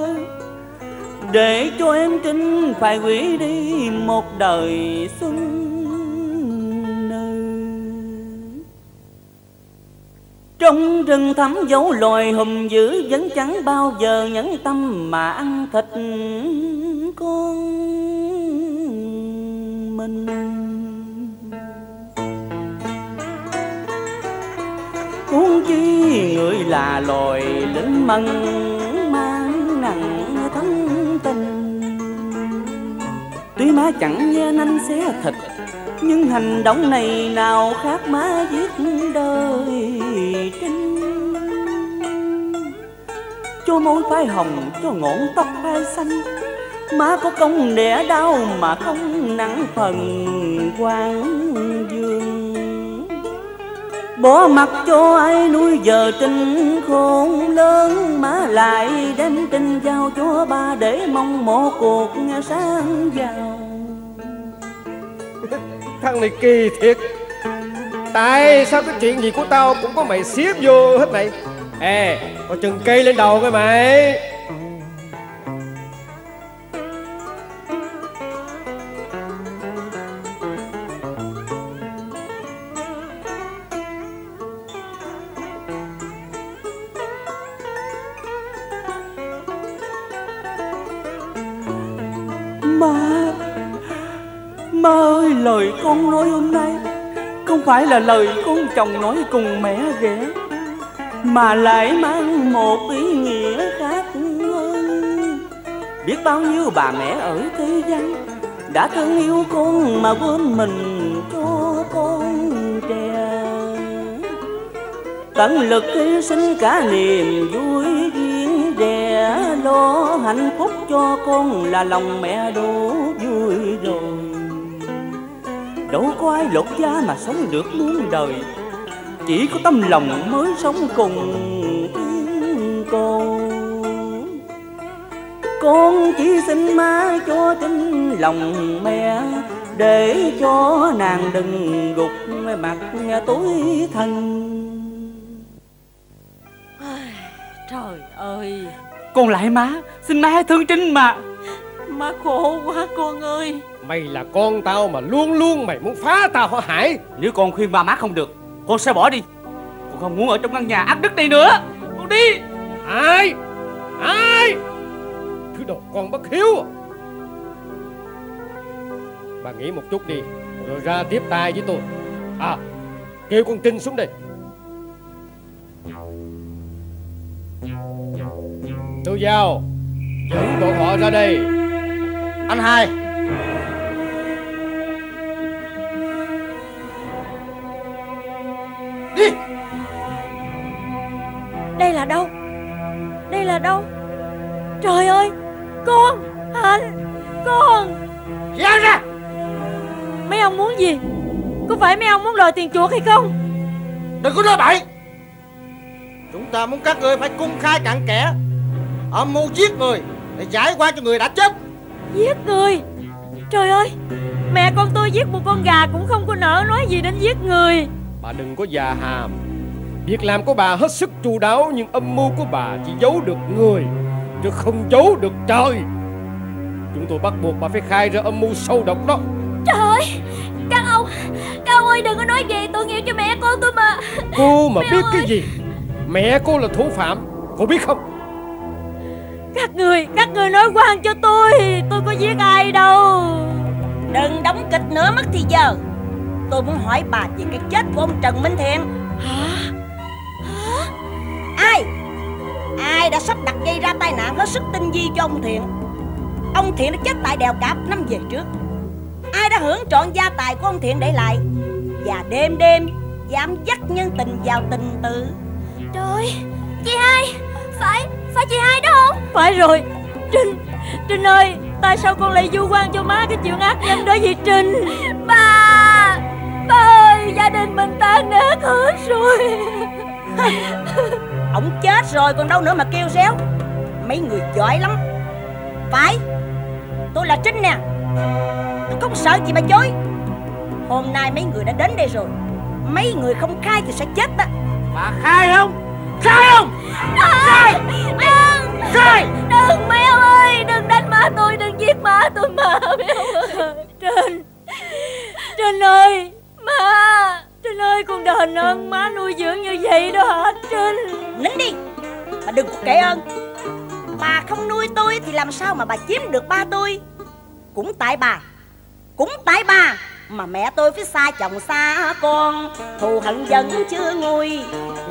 để cho em Trinh phải hủy đi một đời xuân nữ. Trong rừng thẳm dấu loài hùm dữ, vẫn chẳng bao giờ nhẫn tâm mà ăn thịt con mình. Huống chi người là loài lính mân mang nặng thân tình. Tuy má chẳng nghe anh xé thịt, nhưng hành động này nào khác má giết đời Trinh. Cho môi phai hồng, cho ngọn tóc phai xanh, má có công đẻ đau mà không nặng phần quang dương. Bỏ mặc cho ai nuôi giờ Trinh khôn lớn, má lại đem Trinh giao cho ba để mong một cuộc sáng giàu. Thằng này kỳ thiệt. Tại sao cái chuyện gì của tao cũng có mày xiếp vô hết mày. Ê, có chừng cây lên đầu coi mày. Lời con nói hôm nay không phải là lời con chồng nói cùng mẹ ghẻ, mà lại mang một ý nghĩa khác hơn. biết bao nhiêu bà mẹ ở thế gian đã thương yêu con mà quên mình cho con trẻ. Tận lực hy sinh cả niềm vui duyên đẻ lo, hạnh phúc cho con là lòng mẹ đủ vui rồi. Đâu có ai lột da mà sống được muôn đời, chỉ có tâm lòng mới sống cùng tiếng cô. Con chỉ xin má cho tin lòng mẹ, để cho nàng đừng gục mặt tối thân. Trời ơi, con lại má, xin má thương Trinh mà. Má khổ quá con ơi. Mày là con tao mà luôn luôn mày muốn phá tao hả Hải? Nếu con khuyên ba má không được, con sẽ bỏ đi. Con không muốn ở trong căn nhà áp đức này nữa. Con đi. Ai? Ai? Thứ đồ con bất hiếu à. Bà nghĩ một chút đi, rồi ra tiếp tay với tôi. À, kêu con Trinh xuống đây. Tôi giao dẫn bọn họ ra đây. Anh hai, đi. Đây là đâu? Đây là đâu? Trời ơi, con, anh, con. Giao ra. Mấy ông muốn gì? Có phải mấy ông muốn đòi tiền chuộc hay không? Đừng có nói bậy. Chúng ta muốn các người phải cung khai cặn kẽ âm mưu giết người để giải qua cho người đã chết. Giết người? Trời ơi, mẹ con tôi giết một con gà cũng không có nỡ nói gì đến giết người. Bà đừng có già hàm. Việc làm của bà hết sức chu đáo, nhưng âm mưu của bà chỉ giấu được người chứ không giấu được trời. Chúng tôi bắt buộc bà phải khai ra âm mưu sâu độc đó. Trời ơi, các ông, các ông ơi đừng có nói gì, tội nghiệp cho mẹ con tôi mà. Cô mà mẹ biết cái ơi. Gì? Mẹ cô là thủ phạm, cô biết không? Các người, các người nói quan cho tôi, tôi có giết ai đâu. Đừng đóng kịch nữa mất thì giờ. Tôi muốn hỏi bà về cái chết của ông Trần Minh Thiện. Hả? Hả? Ai? Ai đã sắp đặt gây ra tai nạn hết sức tinh vi cho ông Thiện? Ông Thiện đã chết tại Đèo Cả năm về trước. Ai đã hưởng trọn gia tài của ông Thiện để lại và đêm đêm dám dắt nhân tình vào tình tự? Trời, chị hai, phải phải chị hai đó không? Phải rồi, Trinh, Trinh ơi, tại sao con lại vu oan cho má cái chuyện ác nhân đó vậy Trinh? Ba, ba ơi, gia đình mình tan nát hết rồi. Ổng chết rồi còn đâu nữa mà kêu réo. Mấy người giỏi lắm. Phải, tôi là Trinh nè, tôi không sợ gì mà chối. Hôm nay mấy người đã đến đây rồi, mấy người không khai thì sẽ chết đó. Bà khai không? Khai không? Khai! Đừng! Khai! Đừng mấy ông ơi! Đừng đánh má tôi! Đừng giết má tôi mà! Trinh! Trinh ơi! Má! Trinh ơi! Con đền ơn má nuôi dưỡng như vậy đó hả Trinh? Nín đi! Bà đừng có kể ơn! Bà không nuôi tôi thì làm sao mà bà chiếm được ba tôi? Cũng tại bà! Cũng tại bà! Mà mẹ tôi phải xa chồng xa con, thù hận dần chưa nguôi,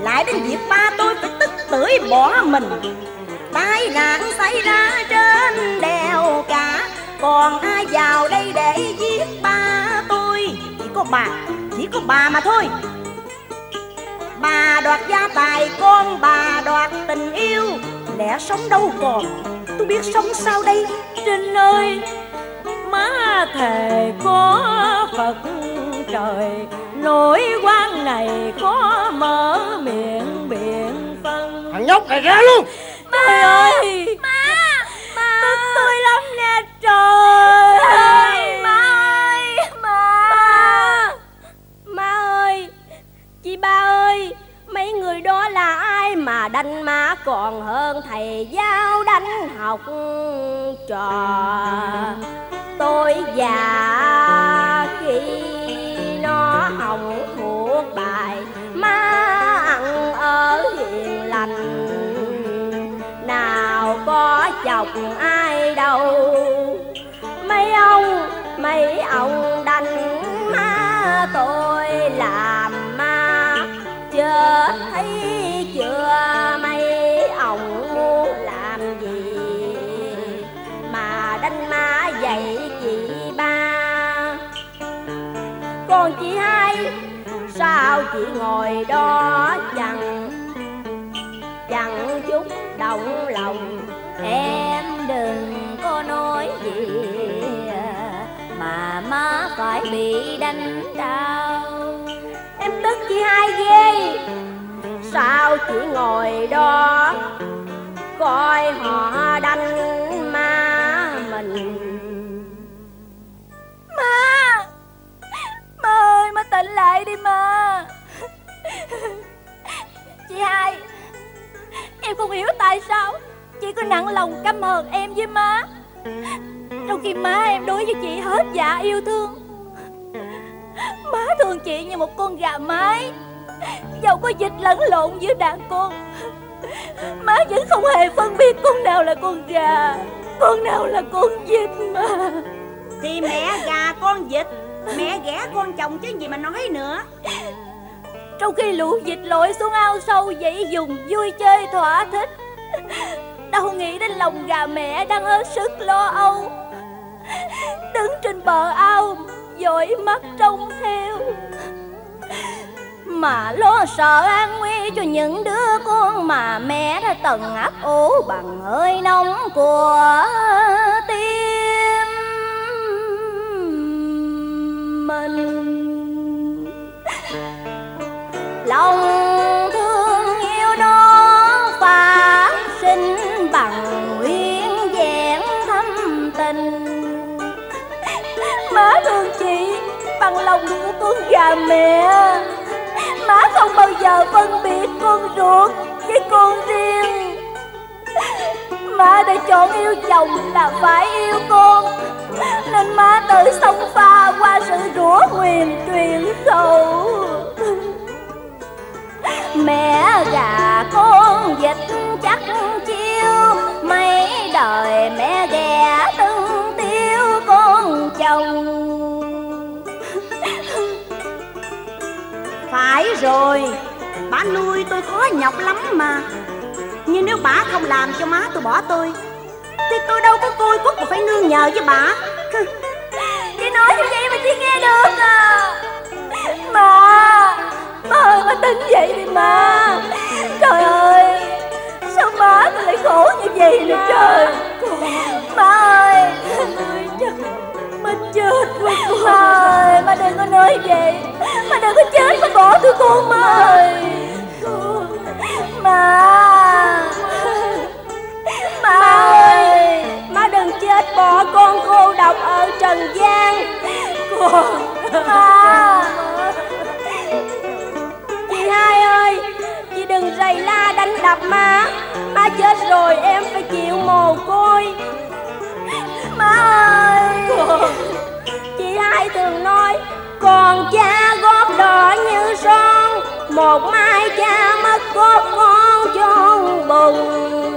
lại đến việc ba tôi phải tức tưởi bỏ mình. Tai nạn xảy ra trên Đèo Cả, còn ai vào đây để giết ba tôi? Chỉ có bà, chỉ có bà mà thôi. Bà đoạt gia tài con, bà đoạt tình yêu, lẽ sống đâu còn, tôi biết sống sao đây Trinh ơi. Má thề có Phật trời, nỗi quan này có mở miệng biện phân. Thằng nhóc này ra luôn. Má trời ơi, má, má tức tôi lắm nè trời. Ơi, má ơi, má, má, má ơi, chị ba ơi, mấy người đó là ai mà đánh má còn hơn thầy giáo đánh học trò. Tôi già khi nó hồng thuộc bài, má ăn ở hiền lành, nào có chồng ai đâu. Mấy ông, mấy ông đánh má tôi làm ma chưa thấy chưa, mấy ông muốn làm gì còn chị hai, sao chị ngồi đó chẳng chẳng chút động lòng. Em đừng có nói gì mà má phải bị đánh đau. Em tức chị hai ghê, sao chị ngồi đó coi họ đánh má mình. Má, má ơi, má tỉnh lại đi má. Chị hai, em không hiểu tại sao chị cứ nặng lòng căm hờn em với má, trong khi má em đối với chị hết dạ yêu thương. Má thương chị như một con gà mái, dẫu có dịch lẫn lộn giữa đàn con, má vẫn không hề phân biệt con nào là con gà, con nào là con vịt mà. Thì mẹ gà con vịt, mẹ ghẻ con chồng chứ gì mà nói nữa. Trong khi lũ vịt lội xuống ao sâu dãy dùng vui chơi thỏa thích, đâu nghĩ đến lòng gà mẹ đang hết sức lo âu, đứng trên bờ ao dõi mắt trông theo, mà lo sợ an nguy cho những đứa con mà mẹ đã từng ấp ủ bằng hơi nóng của tim mình. Lòng thương yêu đó phát sinh bằng nguyên vẹn thâm tình. Má thương chị bằng lòng của con gà mẹ, má không bao giờ phân biệt con ruột với con riêng. Má đã chọn yêu chồng là phải yêu con, nên má tự xông pha qua sự rủa nguyền truyền khẩu. Mẹ gà con vịt chắc chiêu, mấy đời mẹ ghẻ từng tiêu con chồng. Phải rồi, bà nuôi tôi khó nhọc lắm mà, nhưng nếu bà không làm cho má tôi bỏ tôi thì tôi đâu có côi quốc mà phải nương nhờ với bà. Chị nói như vậy mà chị nghe được à? Mà, má ơi, má tính vậy đi má. Trời ơi, sao má tôi lại khổ như vậy nữa trời. Má ơi, má chết quá. Má ơi, má đừng có nói vậy, má đừng có chết, má bỏ tụi con má ơi. Má, má ơi, má đừng chết bỏ con cô độc ở trần gian. Má, chị hai ơi, chị đừng rầy la đánh đập má, má chết rồi em phải chịu mồ côi. Má ơi, chị hai thường nói còn cha gót đỏ như son, một mai cha mất gót con trong bụng.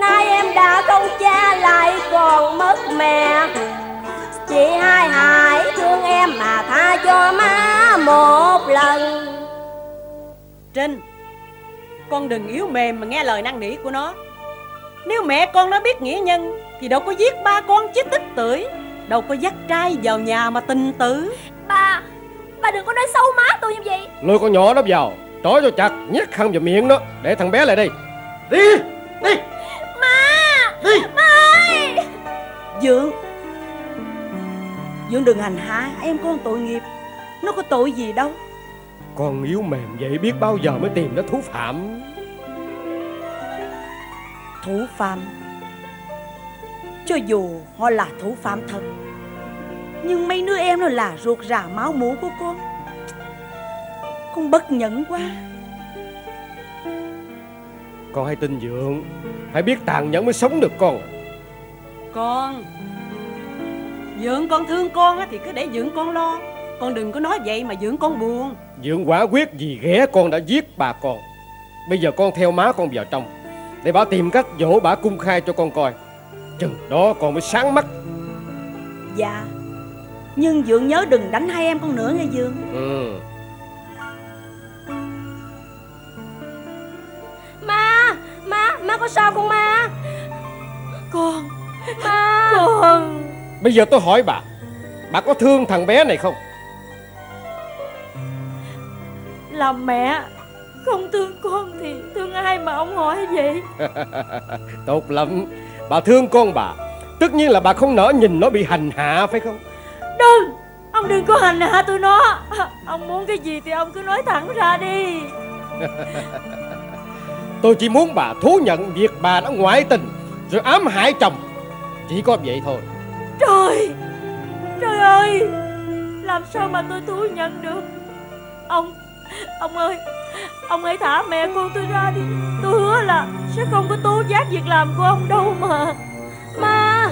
Nay em đã không cha lại còn mất mẹ, chị hai hãy thương em mà tha cho má một lần. Trinh, con đừng yếu mềm mà nghe lời năn nỉ của nó. Nếu mẹ con nó biết nghĩa nhân thì đâu có giết ba con chết tích tưởi, đâu có dắt trai vào nhà mà tình tử. Ba, ba đừng có nói xấu má tôi như vậy. Lôi con nhỏ nó vào, trói cho chặt, nhét khăn vào miệng nó, để thằng bé lại đây. Đi, đi. Má, đi. Má ơi. Dượng, Dượng đừng hành hạ em con tội nghiệp. Nó có tội gì đâu. Con yếu mềm vậy biết bao giờ mới tìm ra thủ phạm. Thủ phạm? Cho dù họ là thủ phạm thật, nhưng mấy đứa em nó là ruột rà máu mủ của con. Con bất nhẫn quá. Con hãy tin Dượng, hãy biết tàn nhẫn mới sống được con. Con, Dượng con thương con thì cứ để Dượng con lo. Con đừng có nói vậy mà Dượng con buồn. Dượng quả quyết vì ghẻ con đã giết bà con. Bây giờ con theo má con vào trong, để bà tìm cách dỗ bà cung khai cho con coi, chừng đó con mới sáng mắt. Dạ, nhưng Dượng nhớ đừng đánh hai em con nữa nghe Dượng. Ừ. Ma, má, má có sao không ma? Con, ma, con. Bây giờ tôi hỏi bà, Bà có thương thằng bé này không? Là mẹ không thương con thì thương ai mà ông hỏi vậy? Tốt lắm. Bà thương con bà, tất nhiên là bà không nỡ nhìn nó bị hành hạ phải không? Đừng, ông đừng có hành hạ tụi nó. Ông muốn cái gì thì ông cứ nói thẳng ra đi. Tôi chỉ muốn bà thú nhận việc bà đã ngoại tình rồi ám hại chồng, chỉ có vậy thôi. Trời, trời ơi, làm sao mà tôi thú nhận được? Ông, ông ơi, ông hãy thả mẹ con tôi ra đi. Tôi hứa là sẽ không có tố giác việc làm của ông đâu mà. Mà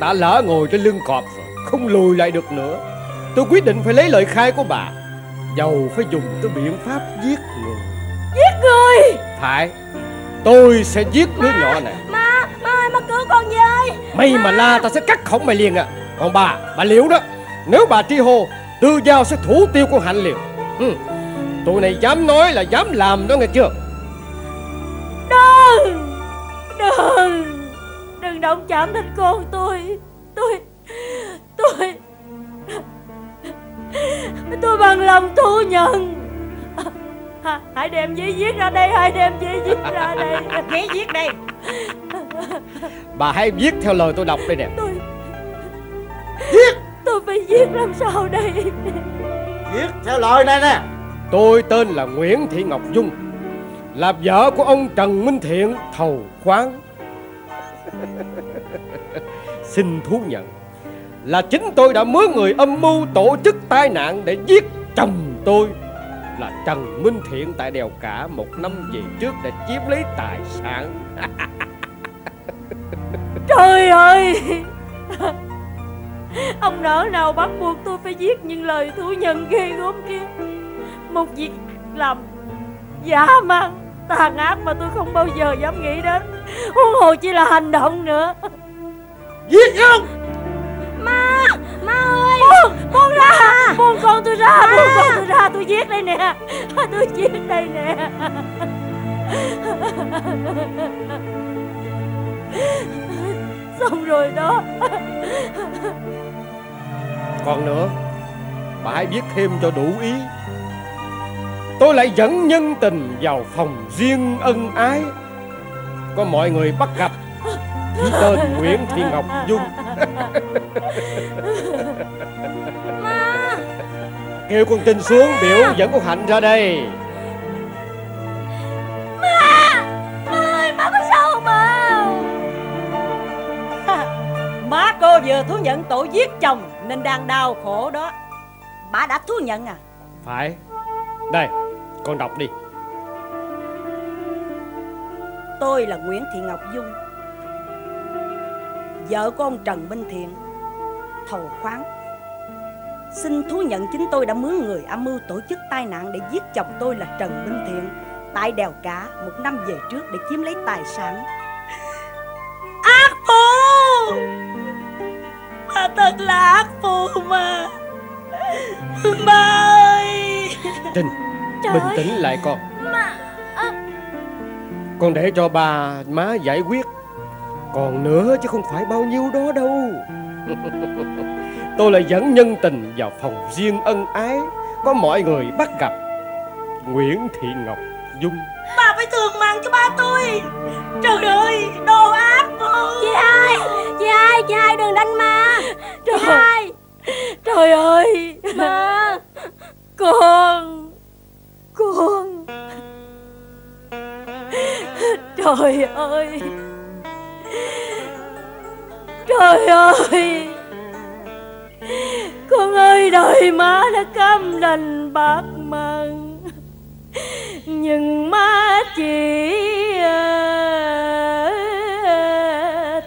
đã lỡ ngồi trên lưng cọp rồi, không lùi lại được nữa. Tôi quyết định phải lấy lời khai của bà, dầu phải dùng tới biện pháp giết người. Giết người? Phải, tôi sẽ giết đứa nhỏ này. Ma, ma ơi, ma cứu con với. Mày mà la ta sẽ cắt khổng mày liền à. Còn bà, bà liễu đó, nếu bà tri hô, Tư Dao sẽ thủ tiêu con Hạnh liền. Ừ. Tụi này dám nói là dám làm đó nghe chưa? Đừng, đừng, đừng động chạm đến con tôi. Tôi, tôi, tôi bằng lòng thu nhận. Hãy đem giấy viết ra đây, hãy đem giấy viết ra đây. Giấy viết đây. Bà hãy viết theo lời tôi đọc đây nè. Tôi, viết. Tôi phải viết làm sao đây? Viết theo lời này nè. Tôi tên là Nguyễn Thị Ngọc Dung, là vợ của ông Trần Minh Thiện thầu khoáng. Xin thú nhận là chính tôi đã mướn người âm mưu tổ chức tai nạn để giết chồng tôi là Trần Minh Thiện tại Đèo Cả một năm về trước để chiếm lấy tài sản. Trời ơi, ông nỡ nào bắt buộc tôi phải viết những lời thú nhận ghê gớm kia. Một việc làm dã man, tàn ác mà tôi không bao giờ dám nghĩ đến, huống hồ chỉ là hành động nữa. Giết không? Ma, ma ơi, buông, buông ra, ma. Buông con tôi ra, ma. Buông con tôi ra, tôi giết đây nè, tôi giết đây nè. Xong rồi đó. Còn nữa, bà hãy viết thêm cho đủ ý. Tôi lại dẫn nhân tình vào phòng riêng ân ái, có mọi người bắt gặp với tên Nguyễn Thị Ngọc Dung. Ma. Kêu con Trinh xuống, ma. Biểu dẫn con Hạnh ra đây. Ma, ma ơi, má có sao không mà? Má cô vừa thú nhận tội giết chồng nên đang đau khổ đó. Bà đã thú nhận à? Phải. Đây, con đọc đi. Tôi là Nguyễn Thị Ngọc Dung, vợ của ông Trần Minh Thiện thầu khoáng. Xin thú nhận chính tôi đã mướn người âm mưu tổ chức tai nạn để giết chồng tôi là Trần Minh Thiện tại Đèo Cả một năm về trước để chiếm lấy tài sản. Ác phụ! Mà thật là ác phụ mà. Ba ơi! Trinh, bình tĩnh lại con. Mà, à... Con để cho bà má giải quyết. Còn nữa chứ không phải bao nhiêu đó đâu. Tôi lại dẫn nhân tình vào phòng riêng ân ái, có mọi người bắt gặp Nguyễn Thị Ngọc Dung. Bà phải thường mang cho ba tôi. Trời ơi, đồ ác. Chị hai, chị hai, chị hai đừng đánh ma. Trời ơi, trời ơi. Ma. Con, con, trời ơi, trời ơi, con ơi, đời má đã cam đành bạc mạng, nhưng má chỉ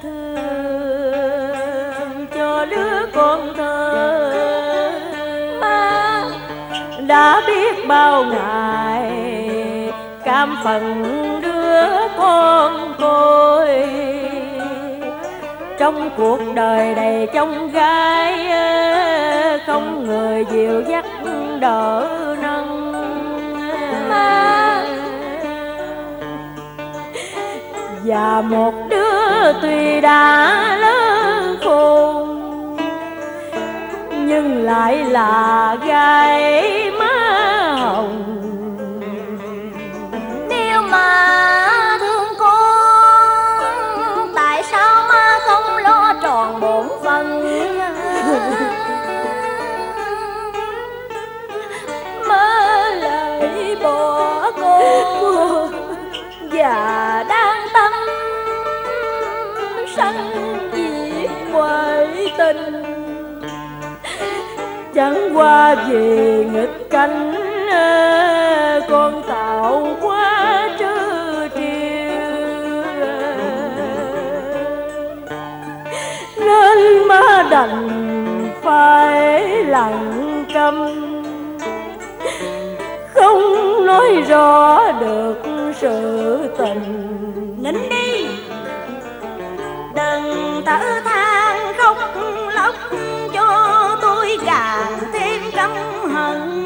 thương cho đứa con thơ. Đã biết bao ngày cam phận đứa con tôi, trong cuộc đời đầy chông gai không người dìu dắt đỡ nâng. Ma, và một đứa tuy đã lớn khôn nhưng lại là gái má hồng. Nếu mà thương con, tại sao má không lo tròn bổn phận? Má lại bỏ con và đang tâm sanh việc ngoại tình. Chẳng qua về nghịch cảnh con tạo quá trớ trêu, nên má đành phải lặng câm, không nói rõ được sự tình. Nín đi, đừng thở than khóc lóc cho tôi càng thêm căm hận.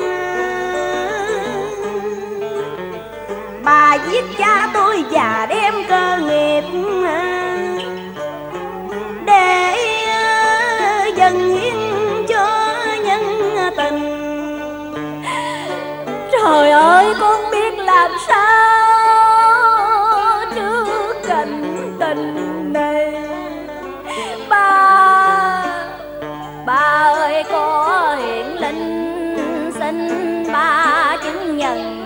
Bà giết cha tôi và đem cơ nghiệp để dâng hiến cho nhân tình. Trời ơi, con biết làm sao trước cảnh tình này. Ba, ba ơi, có hiện linh xin ba chứng nhận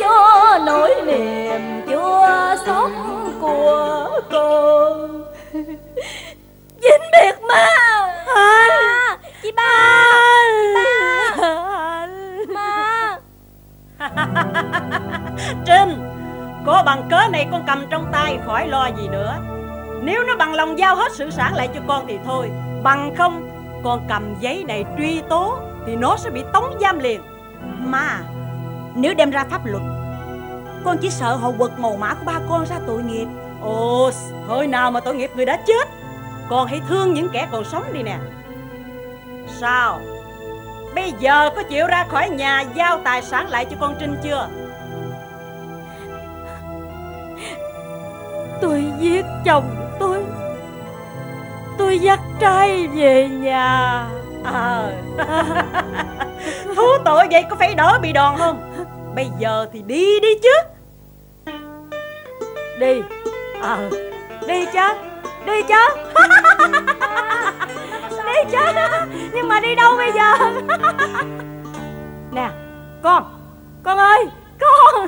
cho nỗi niềm chua xót của con. Dính biệt má. À, à, chị ba, à, chị ba. À, má. Trinh, có bằng cớ này con cầm trong tay khỏi lo gì nữa. Nếu nó bằng lòng giao hết sự sản lại cho con thì thôi, bằng không con cầm giấy này truy tố thì nó sẽ bị tống giam liền. Mà nếu đem ra pháp luật, con chỉ sợ họ quật màu mã của ba con ra tội nghiệp. Ồ, hồi nào mà tội nghiệp người đã chết. Con hãy thương những kẻ còn sống đi nè. Sao, bây giờ có chịu ra khỏi nhà giao tài sản lại cho con Trinh chưa? Tôi giết chồng tôi, tôi dắt trai về nhà. À. Thú tội vậy có phải đỡ bị đòn không? Bây giờ thì đi đi chứ. Đi. À. Đi chứ. Đi chứ. Đi chứ. Nhưng mà đi đâu bây giờ? Nè con, con ơi, con.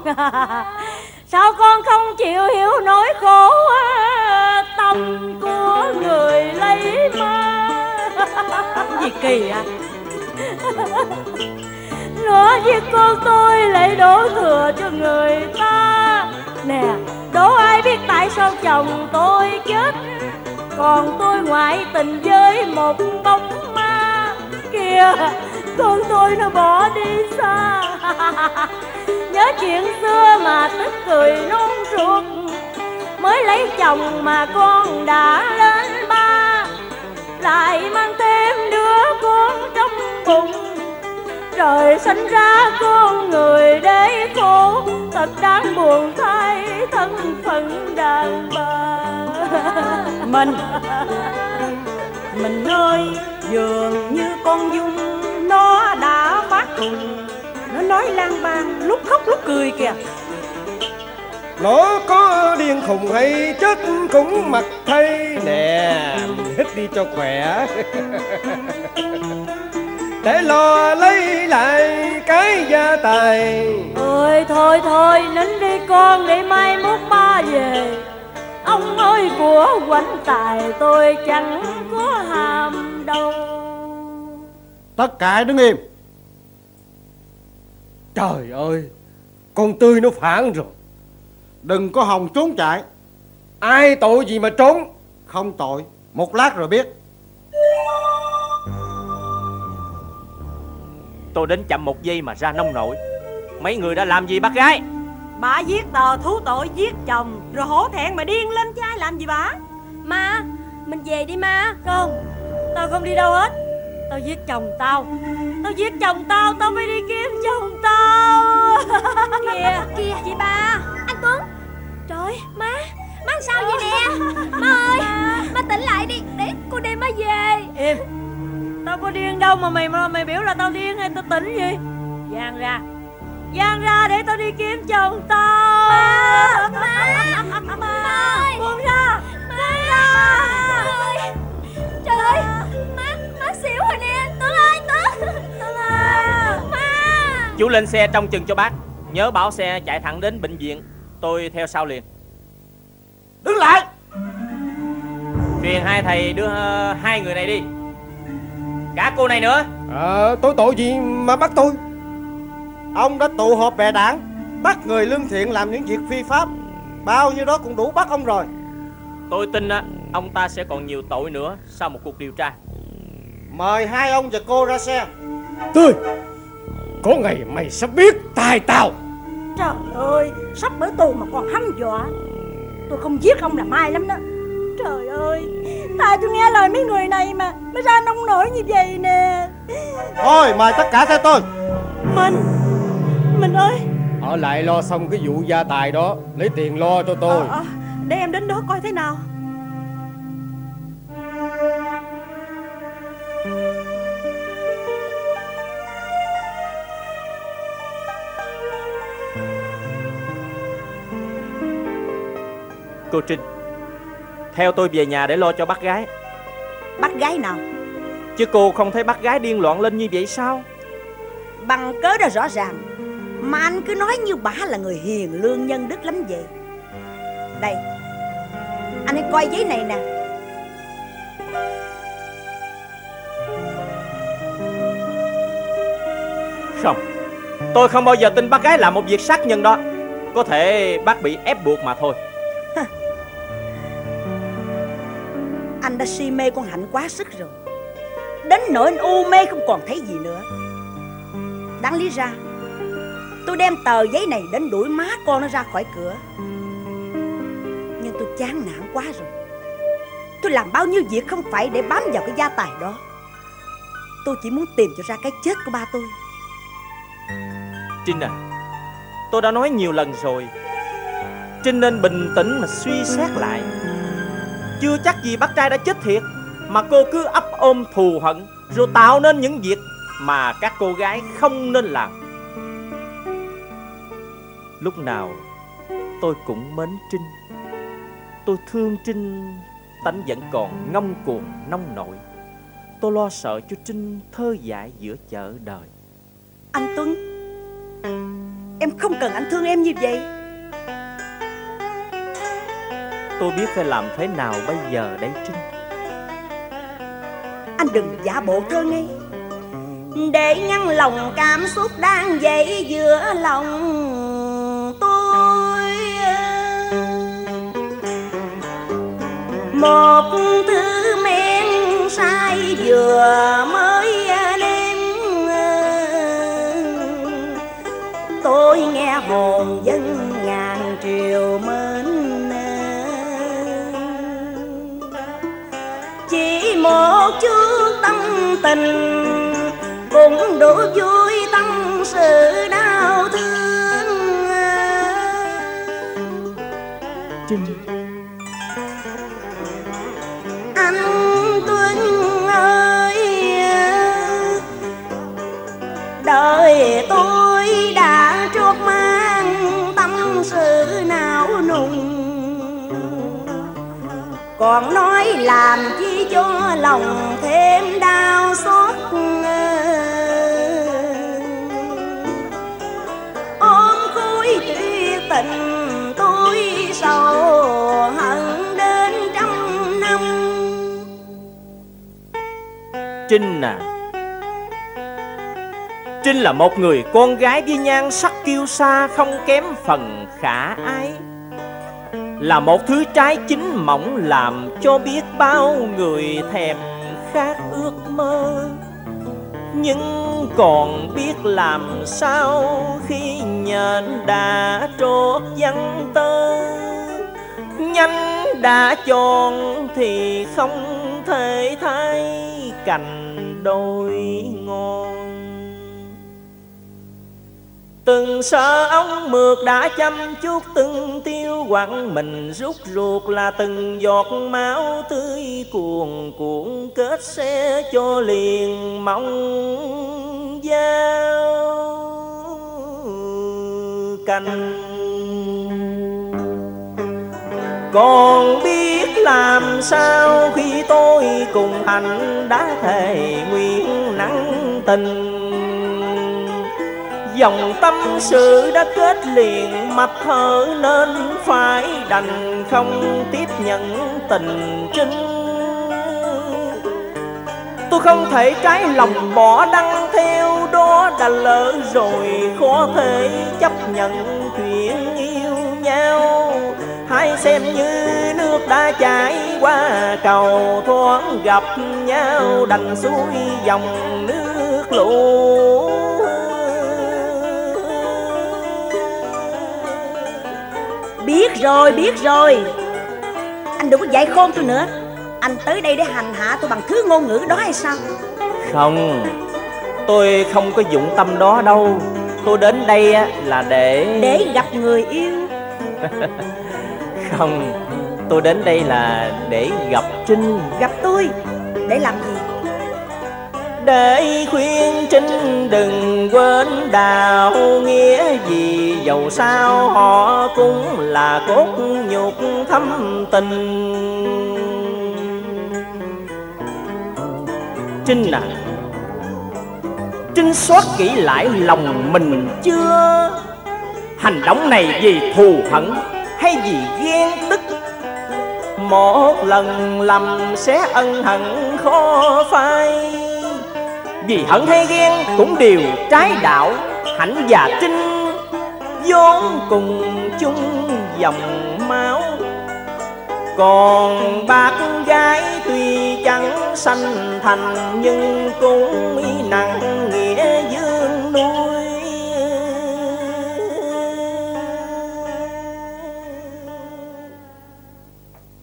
Sao con không chịu hiểu nỗi khổ tâm của người lấy má? Gì kỳ à? Nữa việc con tôi lại đổ thừa cho người ta. Nè, đố ai biết tại sao chồng tôi chết, còn tôi ngoại tình với một bóng ma. Kìa, con tôi nó bỏ đi xa. Nhớ chuyện xưa mà tức cười nôn ruột, mới lấy chồng mà con đã lên ba, lại mang thêm đứa con trong bụng. Trời sinh ra con người để khổ, thật đáng buồn thay thân phận đàn bà. Mình, mình ơi, dường như con Dung nó đã phát khùng, nó nói lang bang lúc khóc lúc cười kìa. Nó có điên khùng hay chết cũng mặc thay. Nè, hít đi cho khỏe. Để lo lấy lại cái gia tài. Thôi thôi thôi, nín đi con, để mai mốt ba về. Ông ơi, của quánh tài tôi chẳng có hàm đâu. Tất cả đứng im. Trời ơi, con Tươi nó phản rồi. Đừng có hòng trốn chạy. Ai tội gì mà trốn? Không tội, một lát rồi biết. Tôi đến chậm một giây mà ra nông nội. Mấy người đã làm gì bác gái? Bà viết tờ thú tội giết chồng rồi hổ thẹn mà điên lên chứ ai làm gì bà. Ma, mình về đi ma. Không, tao không đi đâu hết. Tao giết chồng tao. Tao giết chồng tao, tao mới đi kiếm chồng tao. Kìa, kìa chị ba. Anh Tuấn. Trời, má, má làm sao vậy nè? Má ơi, má, má tỉnh lại đi, để cô đem má về. Em, Tao có điên đâu mà mày mà mày biểu là tao điên hay tao tỉnh gì? Giang ra, Giang ra để tao đi kiếm chồng tao. Má, má, má, má ơi, buông ra, má, buông ra. Má, ơi, trời ơi, má, má xỉu rồi nè, Tuấn ơi, Tuấn, Tuấn ơi, má. Chú lên xe trông chừng cho bác, nhớ bảo xe chạy thẳng đến bệnh viện, tôi theo sau liền. Đứng lại, phiền hai thầy đưa hai người này đi. Cả cô này nữa. Ờ, tôi tội gì mà bắt tôi? Ông đã tụ họp bè đảng, bắt người lương thiện làm những việc phi pháp, bao nhiêu đó cũng đủ bắt ông rồi. Tôi tin á, ông ta sẽ còn nhiều tội nữa sau một cuộc điều tra. Mời hai ông và cô ra xe. Tôi, có ngày mày sẽ biết tài tao. Trời ơi, sắp bởi tù mà còn hăm dọa. Tôi không giết ông là may lắm đó. Trời ơi, tại tôi nghe lời mấy người này mà mới ra nông nổi như vậy nè. Thôi, mời tất cả theo tôi. Mình, mình ơi, ở lại lo xong cái vụ gia tài đó, lấy tiền lo cho tôi. À, à, để em đến đó coi thế nào. Cô Trinh, theo tôi về nhà để lo cho bác gái. Bác gái nào? Chứ cô không thấy bác gái điên loạn lên như vậy sao? Bằng cớ đó rõ ràng, mà anh cứ nói như bả là người hiền lương nhân đức lắm vậy. Đây, anh hãy coi giấy này nè. Không, tôi không bao giờ tin bác gái làm một việc sát nhân đó. Có thể bác bị ép buộc mà thôi. Anh đã si mê con Hạnh quá sức rồi, đến nỗi anh u mê không còn thấy gì nữa. Đáng lý ra tôi đem tờ giấy này đến đuổi má con nó ra khỏi cửa, nhưng tôi chán nản quá rồi. Tôi làm bao nhiêu việc không phải để bám vào cái gia tài đó. Tôi chỉ muốn tìm cho ra cái chết của ba tôi. Trinh à, tôi đã nói nhiều lần rồi, Trinh nên bình tĩnh mà suy xét lại. Chưa chắc gì bác trai đã chết thiệt, mà cô cứ ấp ôm thù hận rồi tạo nên những việc mà các cô gái không nên làm. Lúc nào tôi cũng mến Trinh, tôi thương Trinh, tánh vẫn còn ngông cuồng nông nổi. Tôi lo sợ cho Trinh thơ dại giữa chợ đời. Anh Tuấn, em không cần anh thương em như vậy. Tôi biết phải làm thế nào bây giờ đây Trinh. Anh đừng giả bộ thơ ngây để ngăn lòng cảm xúc đang dậy giữa lòng tôi. Một thứ men sai vừa mới đến, tôi nghe hồn dân ngàn triều mến. Chỉ một chút tâm tình cũng đủ vui tăng sự đau thương. Trinh, anh Tuấn ơi, đời tôi đã trót mang tâm sự não nùng, còn nói làm chi cho lòng thêm đau xót. Tình tôi sầu hận đến trăm năm. Trinh à, Trinh là một người con gái với nhan sắc kiêu sa không kém phần khả ái, là một thứ trái chín mỏng làm cho biết bao người thèm khát ước mơ. Nhưng còn biết làm sao khi nhện đã trót văng tơ, nhánh đã tròn thì không thể thay cành đôi ngon. Từng Đừng sợ ông mượt đã chăm chút từng tiêu, hoặc mình rút ruột là từng giọt máu tươi, cuồn cuộn kết sẽ cho liền mong giao canh. Còn biết làm sao khi tôi cùng anh đã thề nguyện nắng tình, dòng tâm sự đã kết liền mạch thở, nên phải đành không tiếp nhận tình trinh. Tôi không thể trái lòng bỏ đăng theo, đó đã lỡ rồi khó thể chấp nhận chuyện yêu nhau. Hãy xem như nước đã chảy qua cầu, thoáng gặp nhau đành xuôi dòng nước lũ. Biết rồi, biết rồi, anh đừng có dạy khôn tôi nữa. Anh tới đây để hành hạ tôi bằng thứ ngôn ngữ đó hay sao? Không, tôi không có dụng tâm đó đâu. Tôi đến đây là để... Để gặp người yêu? Không, tôi đến đây là để gặp Trinh. Gặp tôi? Để làm gì? Để khuyên Trinh đừng quên đạo nghĩa gì, dầu sao họ cũng là cốt nhục thâm tình. Trinh à, Trinh soát kỹ lại lòng mình chưa? Hành động này vì thù hận hay vì ghen tức? Một lần lầm sẽ ân hận khó phai, vì hận hay ghen cũng đều trái đạo. Hạnh và Trinh vốn cùng chung dòng máu, còn bác gái tuy chẳng sanh thành nhưng cũng nặng nghĩa dương nuôi.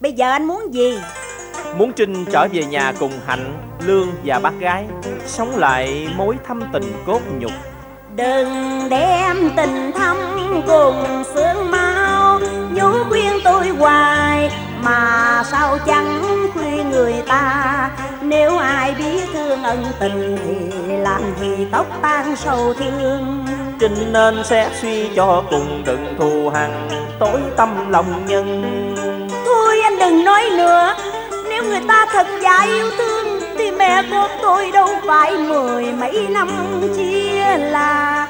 Bây giờ anh muốn gì? Muốn Trinh trở về nhà cùng Hạnh, Lương và bác gái, sống lại mối thâm tình cốt nhục. Đừng đem tình thâm cùng sương máu nhú khuyên tôi hoài, mà sao chẳng khuyên người ta. Nếu ai biết thương ân tình thì làm gì tóc tan sầu thương. Trinh nên sẽ suy cho cùng, đừng thù hằn tối tâm lòng nhân. Thôi anh đừng nói nữa, nếu người ta thật dạ yêu thương thì mẹ con tôi đâu phải mười mấy năm chia là,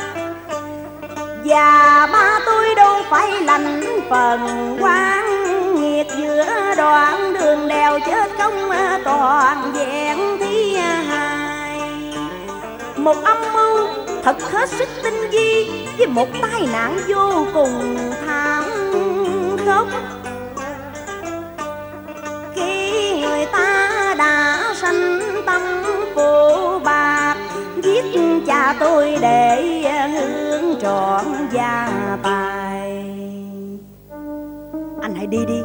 và ba tôi đâu phải lành phần quan nghiệt giữa đoạn đường đèo chết không toàn vẹn thi hài. Một âm mưu thật hết sức tinh vi với một tai nạn vô cùng thảm khốc. Khi người ta đã sanh tâm phụ bạc, giết cha tôi để hưởng trọn gia tài. Anh hãy đi đi,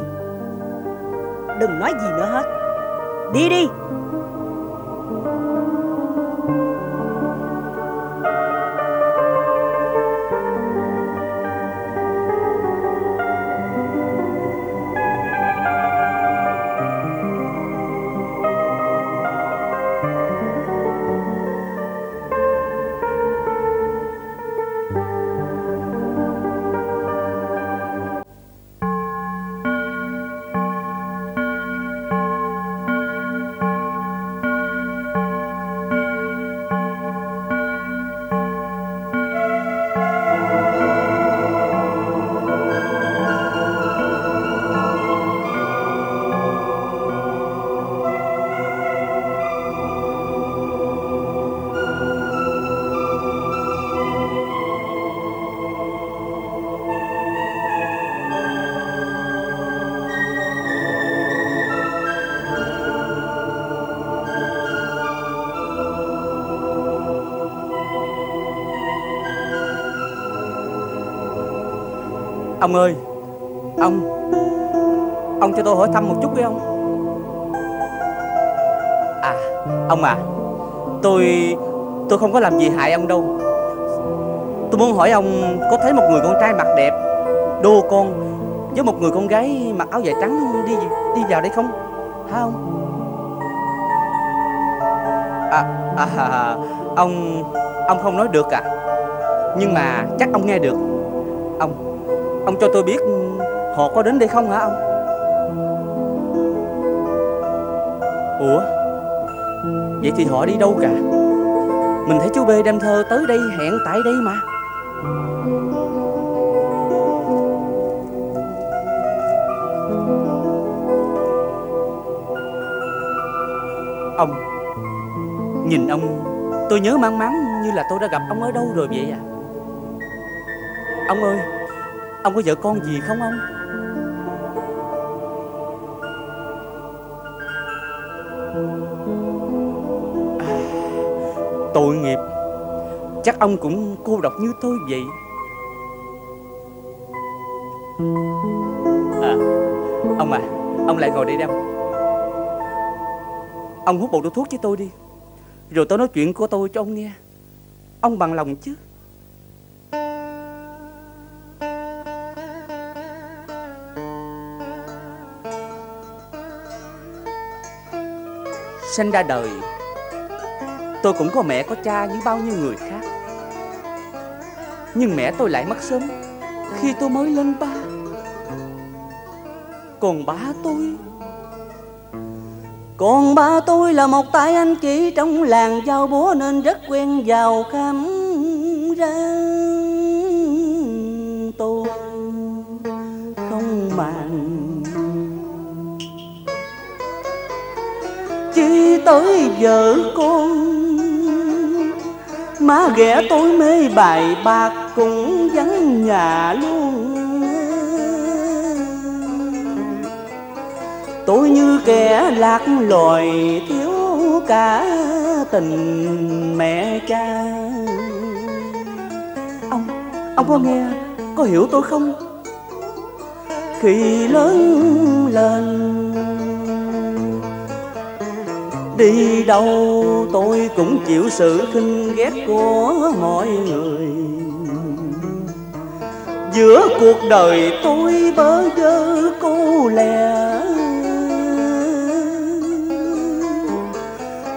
đừng nói gì nữa hết. Đi đi. Ông ơi, ông Ông cho tôi hỏi thăm một chút đi ông. À, ông à, Tôi Tôi không có làm gì hại ông đâu. Tôi muốn hỏi ông có thấy một người con trai mặc đẹp, đô con với một người con gái mặc áo dài trắng đi đi vào đây không? Hả ông? À, à, à, ông ông không nói được à? Nhưng mà chắc ông nghe được. Ông ông cho tôi biết họ có đến đây không hả ông? Ủa? Vậy thì họ đi đâu cả? Mình thấy chú B đem thơ tới đây, hẹn tại đây mà. Ông, nhìn ông tôi nhớ mang máng như là tôi đã gặp ông ở đâu rồi vậy à? Ông ơi, ông có vợ con gì không ông? Tội nghiệp, chắc ông cũng cô độc như tôi vậy. À, ông à, ông lại ngồi đây đâu. Ông hút một điếu thuốc với tôi đi, rồi tôi nói chuyện của tôi cho ông nghe. Ông bằng lòng chứ? Sinh ra đời, tôi cũng có mẹ có cha như bao nhiêu người khác. Nhưng mẹ tôi lại mất sớm khi tôi mới lên ba. Còn ba tôi Còn ba tôi là một tay anh chỉ trong làng giao búa, nên rất quen vào khám ra tôi không màng. Chỉ tới vợ con má ghẻ tôi mê bài bạc cũng vắng nhà luôn. Tôi như kẻ lạc loài thiếu cả tình mẹ cha. Ông, ông có nghe, có hiểu tôi không? Khi lớn lên đi đâu tôi cũng chịu sự khinh ghét của mọi người. Giữa cuộc đời tôi bơ vơ cô lẻ,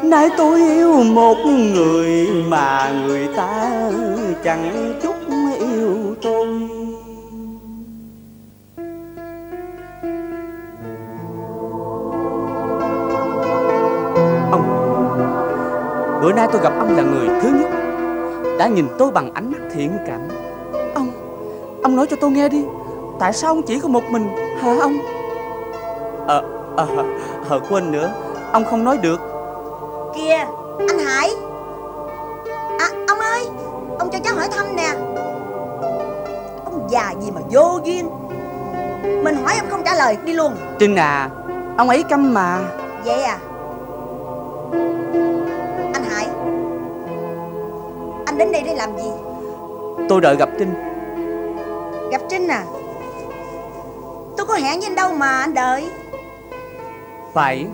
nay tôi yêu một người mà người ta chẳng chút yêu tôi. Bữa nay tôi gặp ông là người thứ nhất đã nhìn tôi bằng ánh mắt thiện cảm. Ông, ông nói cho tôi nghe đi, tại sao ông chỉ có một mình hả ông? Ờ, à, à, à, quên nữa, ông không nói được. Kìa, anh Hải. À, ông ơi, ông cho cháu hỏi thăm nè. Ông già gì mà vô duyên, mình hỏi ông không trả lời đi luôn. Trinh à, ông ấy câm mà. Vậy à? Anh đến đây để làm gì? Tôi đợi gặp Trinh. Gặp Trinh à? Tôi có hẹn với anh đâu mà anh đợi. Phải,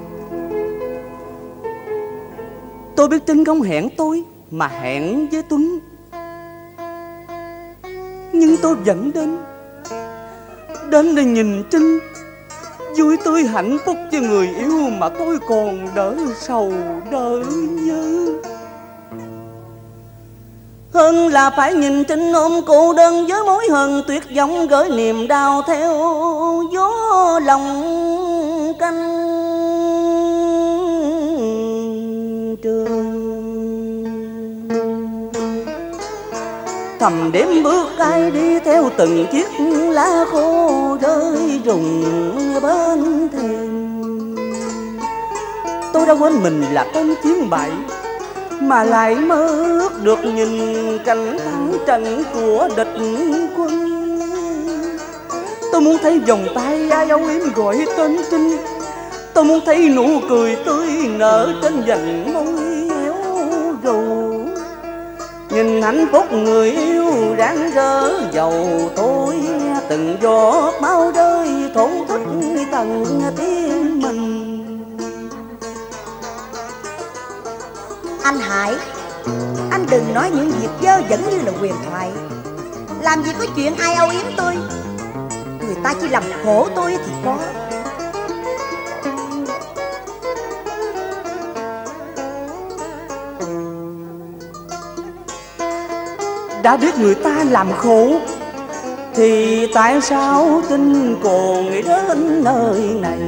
tôi biết Trinh không hẹn tôi mà hẹn với Tuấn, nhưng tôi vẫn đến Đến để nhìn Trinh vui tươi hạnh phúc cho người yêu mà tôi còn đỡ sầu đỡ nhớ, hơn là phải nhìn Trinh ôm cô đơn với mối hận tuyệt vọng, gửi niềm đau theo gió lòng canh trường. Thầm đếm bước ai đi theo từng chiếc lá khô rơi rụng bên thềm. Tôi đã quên mình là tên chiến bại mà lại mơ ước được nhìn cảnh thắng trận của địch quân. Tôi muốn thấy vòng tay ai âu yếm gọi tên Trinh, tôi muốn thấy nụ cười tươi nở trên vành môi héo rũ, nhìn hạnh phúc người yêu rạng rỡ dầu tôi từng giọt bao đời thổn thức tầng tim mình. Anh Hải, anh đừng nói những việc dơ dẫn như là huyền thoại. Làm gì có chuyện ai âu yếm tôi, người ta chỉ làm khổ tôi thì có. Đã biết người ta làm khổ thì tại sao tin cô nghĩ đến nơi này?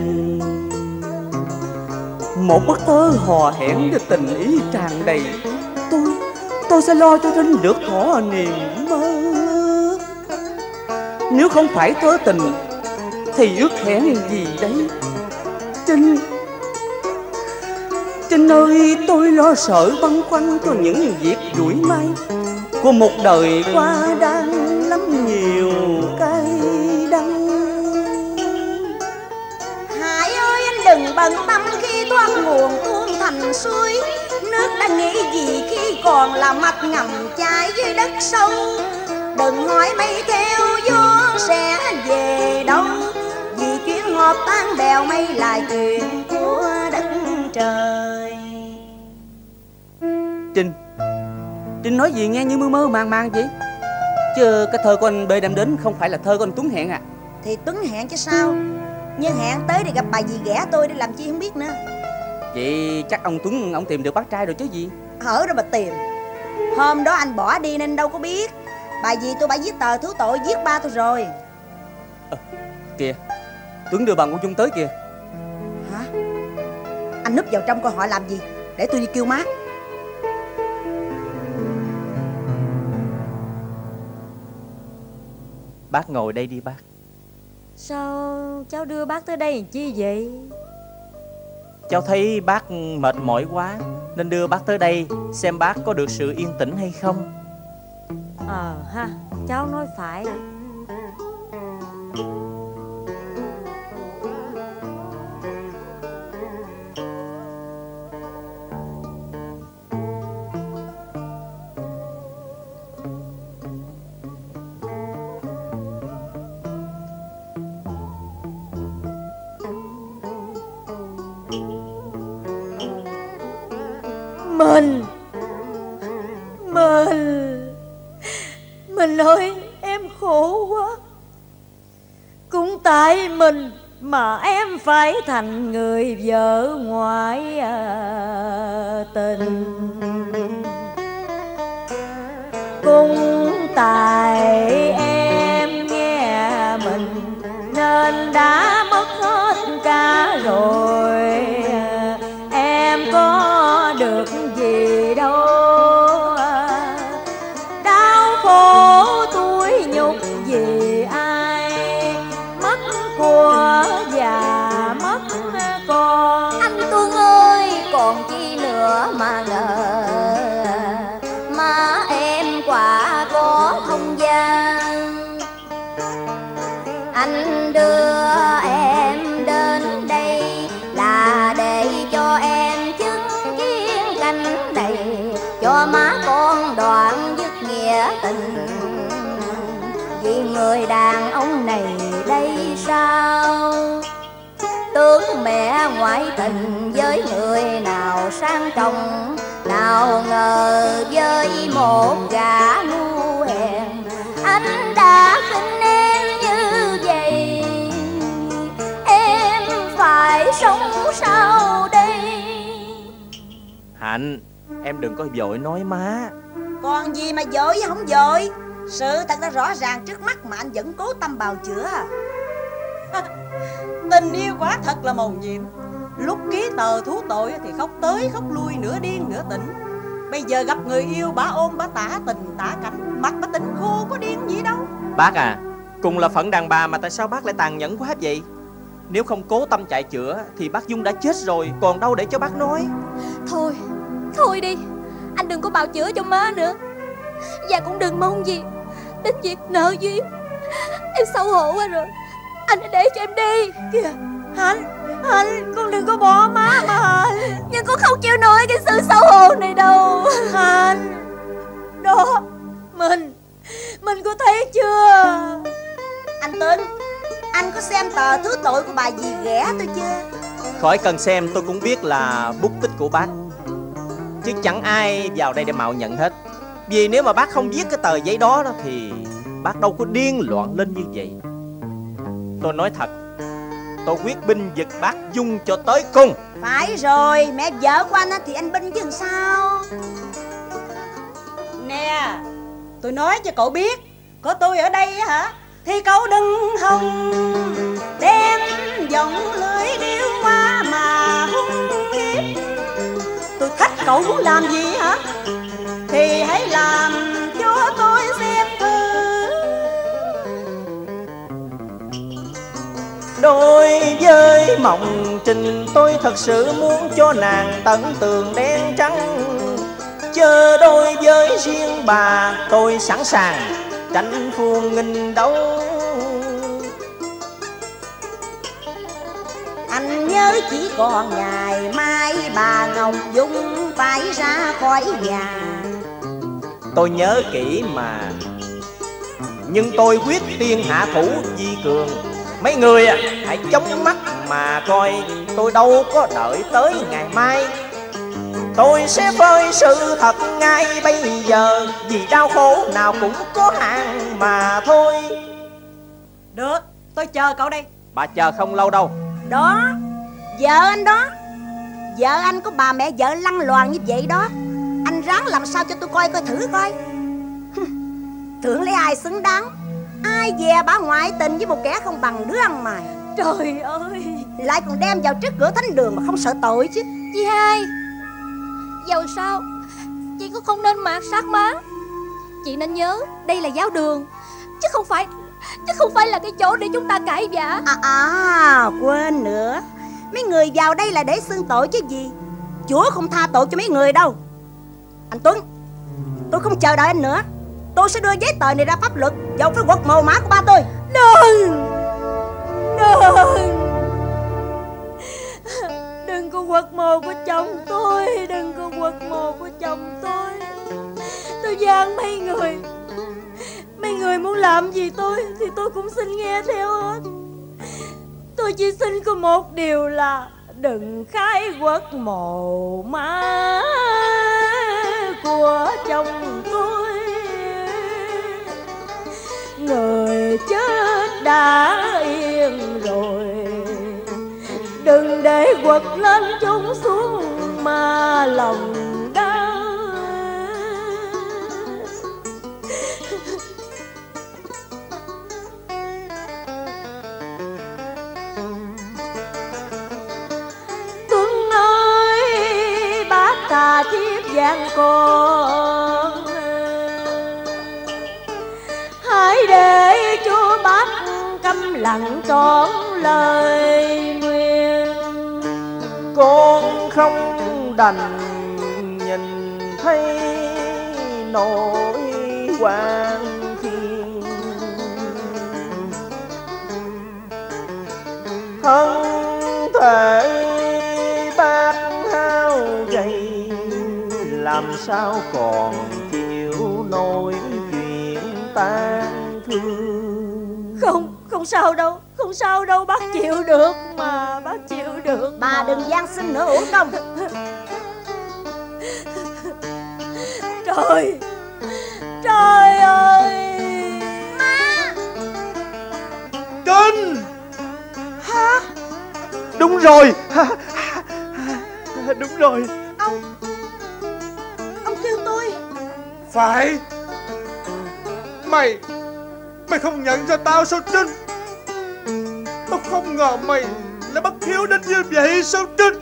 Một bức thơ hò hẹn với tình ý tràn đầy, tôi tôi sẽ lo cho Trinh được thỏa niềm mơ. Nếu không phải thơ tình thì ước hẹn gì đấy Trinh? Trinh ơi, tôi lo sợ băn khoăn cho những việc đuổi mai của một đời qua đang lắm nhiều cay đắng. Hải ơi, anh đừng bận tâm khi thoát nguồn tuôn thành suối. Nước đã nghĩ gì khi còn là mặt ngầm chai dưới đất sâu. Đừng hỏi mây theo gió sẽ về đâu, vì chuyến họp tan bèo mây là chuyện của đất trời. Trinh, Trinh nói gì nghe như mơ mơ màng màng vậy? Chứ cái thơ của anh B đem đến không phải là thơ của anh Tuấn hẹn à? Thì Tuấn hẹn chứ sao, nhưng hẹn tới để gặp bà dì ghẻ tôi để làm chi không biết nữa. Vậy chắc ông Tuấn ông tìm được bác trai rồi chứ gì? Ở đâu mà tìm, hôm đó anh bỏ đi nên đâu có biết. Bà dì tôi bà viết tờ thứ tội giết ba tôi rồi. À, kìa, Tuấn đưa bà Ngọc Dung tới kìa. Hả? Anh núp vào trong coi họ làm gì, để tôi đi kêu má. Bác ngồi đây đi bác. Sao cháu đưa bác tới đây làm chi vậy? Cháu thấy bác mệt mỏi quá nên đưa bác tới đây xem bác có được sự yên tĩnh hay không. Ờ ha, cháu nói phải. Mình Mình Mình ơi, em khổ quá. Cũng tại mình mà em phải thành người vợ ngoại tình. Cũng tại em nghe mình nên đã mất hết cả rồi. Em có được gì đâu, còn chi nữa mà ngờ, mà em quả có không gian. Anh đưa em đến đây là để cho em chứng kiến cảnh này, cho má con đoạn dứt nghĩa tình. Vì người đàn ông này đây sao, tướng mẹ ngoại tình với người nào sang trọng, nào ngờ với một gã ngu hèn. Anh đã khinh em như vậy, em phải sống sao đây? Hạnh, em đừng có vội nói má. Còn gì mà vội và không vội, sự thật đã rõ ràng trước mắt mà anh vẫn cố tâm bào chữa. Tình yêu quá thật là mầu nhiệm. Lúc ký tờ thú tội thì khóc tới khóc lui, nửa điên nửa tỉnh. Bây giờ gặp người yêu bả ôm bả tả tình tả cảnh, mặt bả tỉnh khô, có điên gì đâu. Bác à, cùng là phận đàn bà mà tại sao bác lại tàn nhẫn quá vậy? Nếu không cố tâm chạy chữa thì bác Dung đã chết rồi, còn đâu để cho bác nói. Thôi, thôi đi, anh đừng có bào chữa cho má nữa. Và cũng đừng mong gì đến việc nợ duyên. Em xấu hổ quá rồi, anh hãy để cho em đi. Kìa Hạnh, Hạnh, con đừng có bỏ má mà Hạnh. Nhưng con không chịu nổi cái sự xấu hổ này đâu Hạnh. Đó, Mình Mình có thấy chưa? Anh Tuấn, anh có xem tờ thứ tội của bà dì ghẻ tôi chưa? Khỏi cần xem, tôi cũng biết là bút tích của bác, chứ chẳng ai vào đây để mạo nhận hết. Vì nếu mà bác không viết cái tờ giấy đó đó thì bác đâu có điên loạn lên như vậy. Tôi nói thật, tôi quyết binh giật bác Dung cho tới cùng. Phải rồi, mẹ vợ của anh thì anh binh chứ làm sao. Nè, tôi nói cho cậu biết, có tôi ở đây hả, thì cậu đừng hòng đem giọng lưỡi điêu hoa mà hung hiếp. Tôi thách cậu muốn làm gì hả, thì hãy làm cho tôi xem thử. Đối với mộng trình tôi thật sự muốn cho nàng tận tường đen trắng. Chớ đối với riêng bà tôi sẵn sàng tránh phuông nghìn đấu. Anh nhớ chỉ còn ngày mai bà Ngọc Dung phải ra khỏi nhà. Tôi nhớ kỹ mà, nhưng tôi quyết tiên hạ thủ vi cường. Mấy người à, hãy chống mắt mà coi, tôi đâu có đợi tới ngày mai. Tôi sẽ phơi sự thật ngay bây giờ, vì đau khổ nào cũng có hạn mà thôi. Được, tôi chờ cậu đây. Bà chờ không lâu đâu. Đó, vợ anh đó. Vợ anh có bà mẹ vợ lăng loàn như vậy đó. Anh ráng làm sao cho tôi coi coi thử coi. Tưởng lấy ai xứng đáng, ai dè bà ngoại tình với một kẻ không bằng đứa ăn mày. Trời ơi, lại còn đem vào trước cửa thánh đường mà không sợ tội chứ. Chị hai, dầu sao chị cũng không nên mạt sát má. Chị nên nhớ đây là giáo đường, chứ không phải chứ không phải là cái chỗ để chúng ta cãi vã. À, à quên nữa, mấy người vào đây là để xưng tội chứ gì. Chúa không tha tội cho mấy người đâu. Anh Tuấn, tôi không chờ đợi anh nữa. Tôi sẽ đưa giấy tờ này ra pháp luật, dầu phải quật mồ mả của ba tôi. Đừng, đừng, đừng có quật mồ của chồng tôi. Đừng có quật mồ của chồng tôi. Tôi gian mấy người. Mấy người muốn làm gì tôi thì tôi cũng xin nghe theo hết. Tôi chỉ xin có một điều là đừng khai quật mồ mả của chồng tôi. Người chết đã yên rồi, đừng để quật lên chúng xuống mà lòng đau. Tuấn ơi, bác tà thiếp vàng con, hãy để chúa bác câm lặng trọn lời nguyện. Con không đành nhìn thấy nỗi hoang thiên, thân thể bát hao gầy, làm sao còn chịu nổi chuyện tan thương. Không, không sao đâu, không sao đâu, bác chịu được mà, bác chịu được. Bà mà. Đừng gian sinh nữa uổng công. Trời, trời ơi. Má. Kinh. Hả? Đúng rồi. Đúng rồi. Ông, ông kêu tôi. Phải. Mày, mày không nhận ra tao sao Trinh? Tao không ngờ mày lại bất hiếu đến như vậy sao Trinh?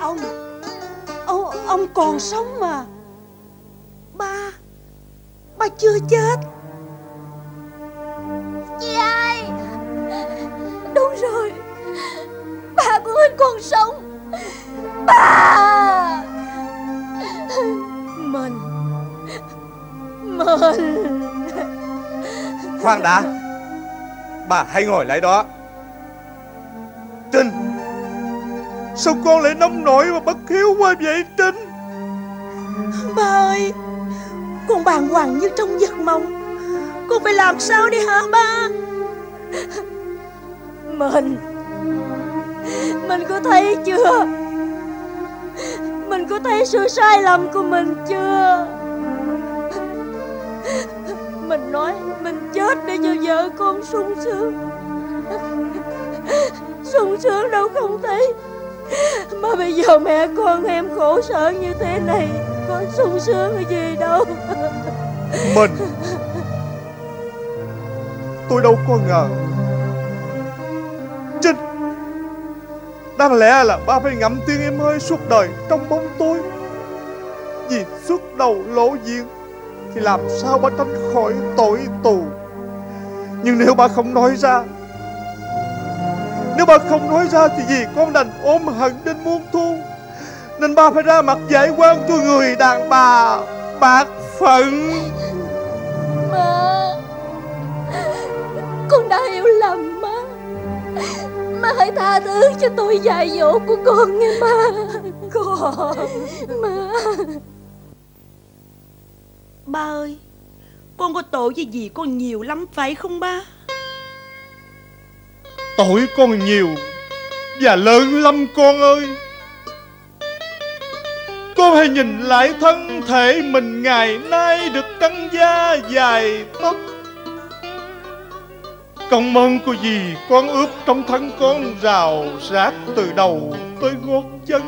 Ông, ông, ông còn sống mà. Ba, ba chưa chết. Chị ơi, đúng rồi, ba của anh còn sống. Ba. Mình Mình Khoan đã. Bà hãy ngồi lại đó. Trinh, sao con lại nông nổi mà bất hiếu quá vậy Trinh? Ba ơi, con bàng hoàng như trong giấc mộng. Con phải làm sao đi hả ba? Mình Mình có thấy chưa? Mình có thấy sự sai lầm của mình chưa? Mình nói mình chết để cho vợ con sung sướng. Sung sướng đâu không thấy, mà bây giờ mẹ con em khổ sở như thế này, có sung sướng cái gì đâu. Mình, tôi đâu có ngờ Trinh, đáng lẽ là ba phải ngậm tiếng em hơi suốt đời trong bóng tối. Vì suốt đầu lộ diện thì làm sao ba tránh khỏi tội tù. Nhưng nếu ba không nói ra, nếu ba không nói ra thì gì con đành ôm hận đến muôn thu. Nên ba phải ra mặt giải quan cho người đàn bà bạc phận. Má, con đã hiểu lầm má. Má hãy tha thứ cho tôi dạy dỗ của con nghe má. Con, má. Ba ơi, con có tội với dì con nhiều lắm phải không ba? Tội con nhiều và lớn lắm con ơi. Con hãy nhìn lại thân thể mình ngày nay được căng da dài tóc. Công ơn của dì con ướp trong thân con rào rác từ đầu tới gót chân.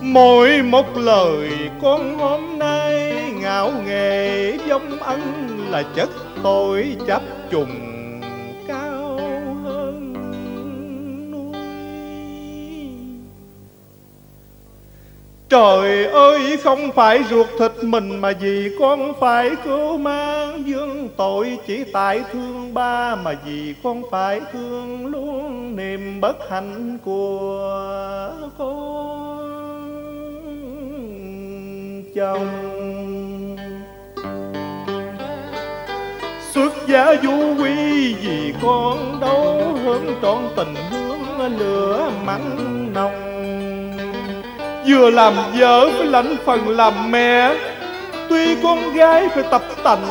Mỗi một lời con hôm nay ngạo nghề dông ăn là chất tôi chấp trùng. Trời ơi, không phải ruột thịt mình mà vì con phải cứu mang vương tội. Chỉ tại thương ba mà vì con phải thương luôn niềm bất hạnh của con chồng. Xuất giá vô quy vì con đấu hướng trọn tình hướng lửa mặn nồng. Vừa làm vợ phải lãnh phần làm mẹ, tuy con gái phải tập tành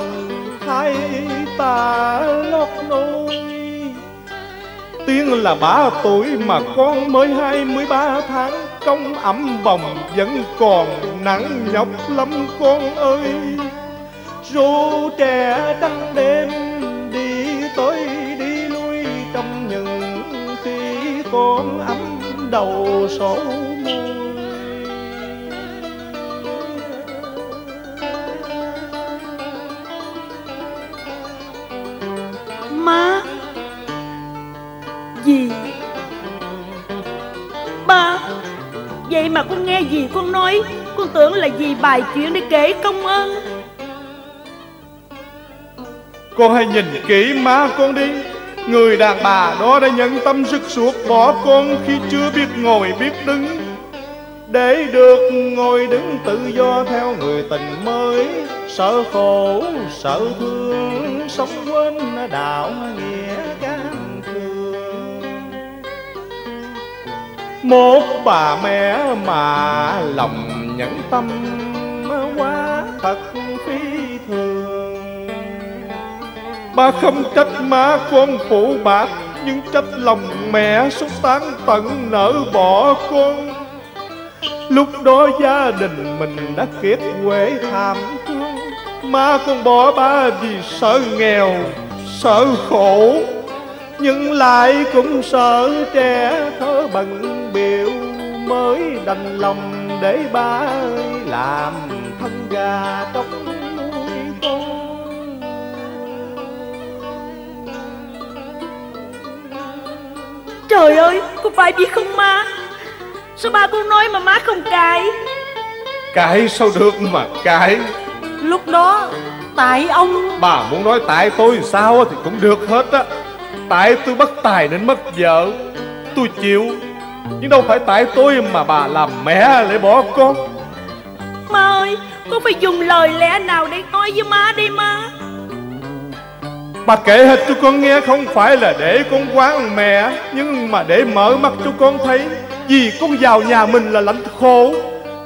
thay ta lót nôi. Tiên là ba tuổi mà con mới hai mươi ba tháng, công ẩm vòng vẫn còn nặng nhọc lắm con ơi. Ru trẻ trăng đêm đi tới đi lui trong những khi con ấm đầu sổ môi. Má, dì, ba, vậy mà con nghe dì con nói, con tưởng là dì bài chuyện để kể công ơn. Con hãy nhìn kỹ má con đi. Người đàn bà đó đã nhẫn tâm sức ruột bỏ con khi chưa biết ngồi biết đứng. Để được ngồi đứng tự do theo người tình mới, sợ khổ, sợ thương, sống quên đạo nghĩa can thương. Một bà mẹ mà lòng nhẫn tâm quá thật phi thường. Ba không trách má con phụ bạc, nhưng trách lòng mẹ xúc tán tận nỡ bỏ con. Lúc đó gia đình mình đã kiệt quệ thảm thương. Má con bỏ ba vì sợ nghèo, sợ khổ, nhưng lại cũng sợ trẻ thơ bận biểu. Mới đành lòng để ba ơi làm thân gà trống nuôi con. Trời ơi, có phải biết không má? Sao ba con nói mà má không cãi? Cãi sao được mà cãi. Lúc đó tại ông. Bà muốn nói tại tôi sao thì cũng được hết á. Tại tôi bất tài nên mất vợ, tôi chịu. Nhưng đâu phải tại tôi mà bà làm mẹ lại bỏ con. Má ơi, con phải dùng lời lẽ nào để nói với má đi má. Bà kể hết cho con nghe, không phải là để con quán mẹ, nhưng mà để mở mắt cho con thấy. Vì con vào nhà mình là lãnh khổ,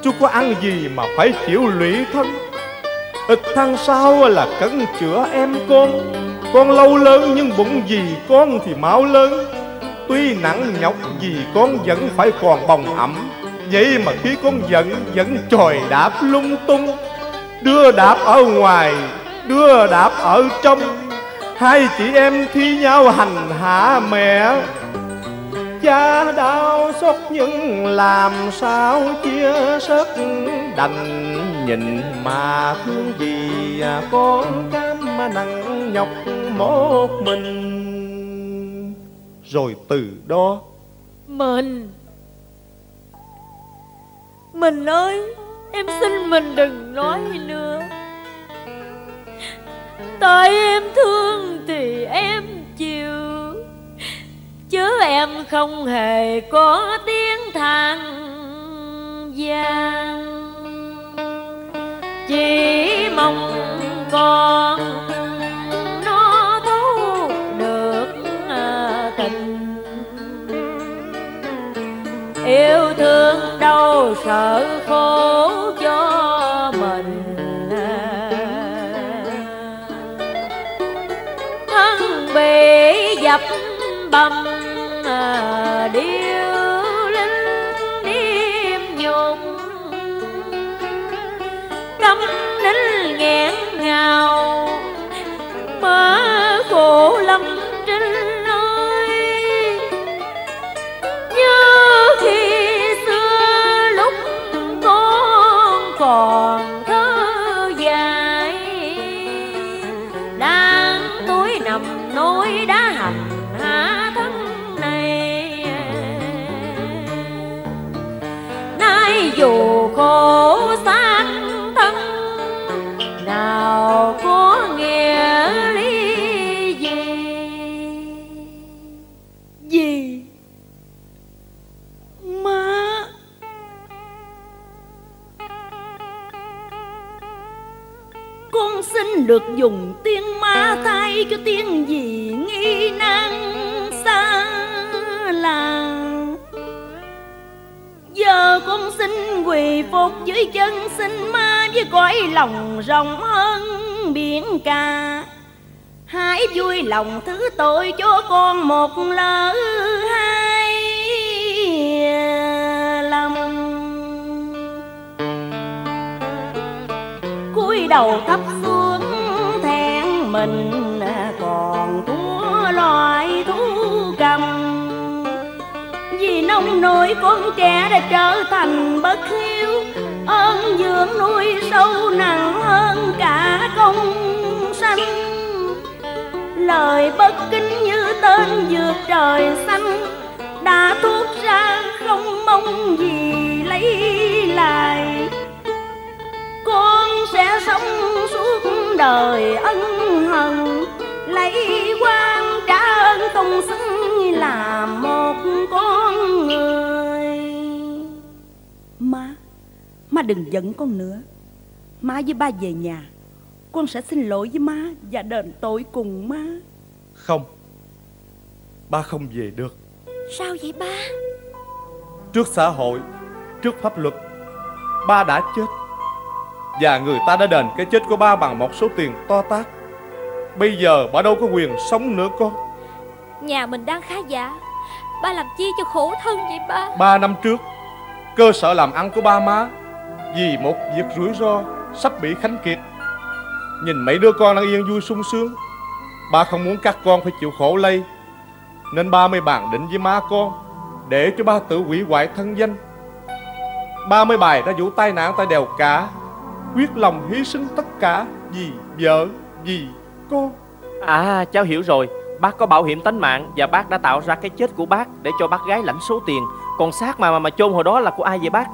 chứ có ăn gì mà phải chịu lụy thân. Ít tháng sau là cấn chữa em con. Con lâu lớn nhưng bụng gì con thì máu lớn. Tuy nặng nhọc gì con vẫn phải còn bồng ẩm. vậy mà khi con giận vẫn chòi đạp lung tung, đưa đạp ở ngoài, đưa đạp ở trong, hai chị em thi nhau hành hạ mẹ. Cha đau xót nhưng làm sao chia sớt, đành nhìn mà thương gì con cam nặng nhọc một mình. Rồi từ đó Mình Mình ơi, em xin mình đừng nói nữa. Tại em thương thì em chịu, chứ em không hề có tiếng than van. Chỉ mong con nó thấu được tình, yêu thương đau sợ khổ cho mình. Thân bị dập bầm điêu linh điềm nhục, câm nín nghẹn ngào mà khổ lắm Trinh ơi. Như khi xưa lúc con còn thơ dài, đang tối nằm nỗi đã hành hạ thân này. Nay dù khổ xác thân, nào có nghĩa lý gì. Gì má, con xin được dùng tiếng má thay cho tiếng gì nghi nan xa là. Giờ con xin quỳ phục dưới chân xin má với cõi lòng rộng hơn biển cả. Hãy vui lòng thứ tội cho con một lỡ hai lầm. Cúi đầu thấp xuống thẹn mình còn thua loài thú cầm, vì nông nỗi con trẻ đã trở thành bất hiếu. Ơn dưỡng nuôi sâu nặng hơn cả công sanh, lời bất kính như tên vượt trời xanh, đã thuốc ra không mong gì lấy lại. Con sẽ sống suốt đời ân hận, lấy quan trả ơn không xứng là một con người. Má, má đừng giận con nữa. Má với ba về nhà, con sẽ xin lỗi với má và đền tội cùng má. Không, ba không về được. Sao vậy ba? Trước xã hội, trước pháp luật, ba đã chết, và người ta đã đền cái chết của ba bằng một số tiền to tát. Bây giờ bà đâu có quyền sống nữa con. Nhà mình đang khá giả, ba làm chi cho khổ thân vậy ba? Ba năm trước, cơ sở làm ăn của ba má vì một việc rủi ro sắp bị khánh kiệt. Nhìn mấy đứa con đang yên vui sung sướng, ba không muốn các con phải chịu khổ lây, nên ba mới bàn định với má con để cho ba tự hủy hoại thân danh. Ba mới bày ra vụ tai nạn tại Đèo Cả, quyết lòng hy sinh tất cả vì vợ, vì cô. À, cháu hiểu rồi. Bác có bảo hiểm tánh mạng, và bác đã tạo ra cái chết của bác để cho bác gái lãnh số tiền. Còn xác mà mà, mà chôn hồi đó là của ai vậy bác?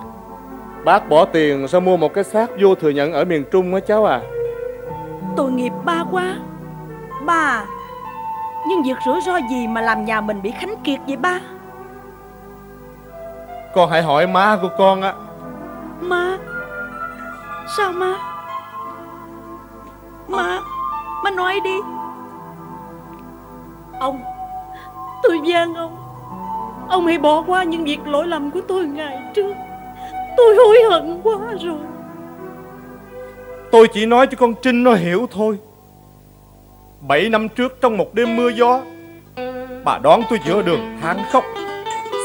Bác bỏ tiền ra mua một cái xác vô thừa nhận ở miền Trung đó cháu à. Tội nghiệp ba quá. Ba, nhưng việc rủi ro gì mà làm nhà mình bị khánh kiệt vậy ba? Con hãy hỏi má của con á. Má, sao má? Má, má nói đi. Ông, tôi van ông, ông hãy bỏ qua những việc lỗi lầm của tôi ngày trước. Tôi hối hận quá rồi. Tôi chỉ nói cho con Trinh nó hiểu thôi. Bảy năm trước trong một đêm mưa gió, bà đón tôi giữa đường than khóc,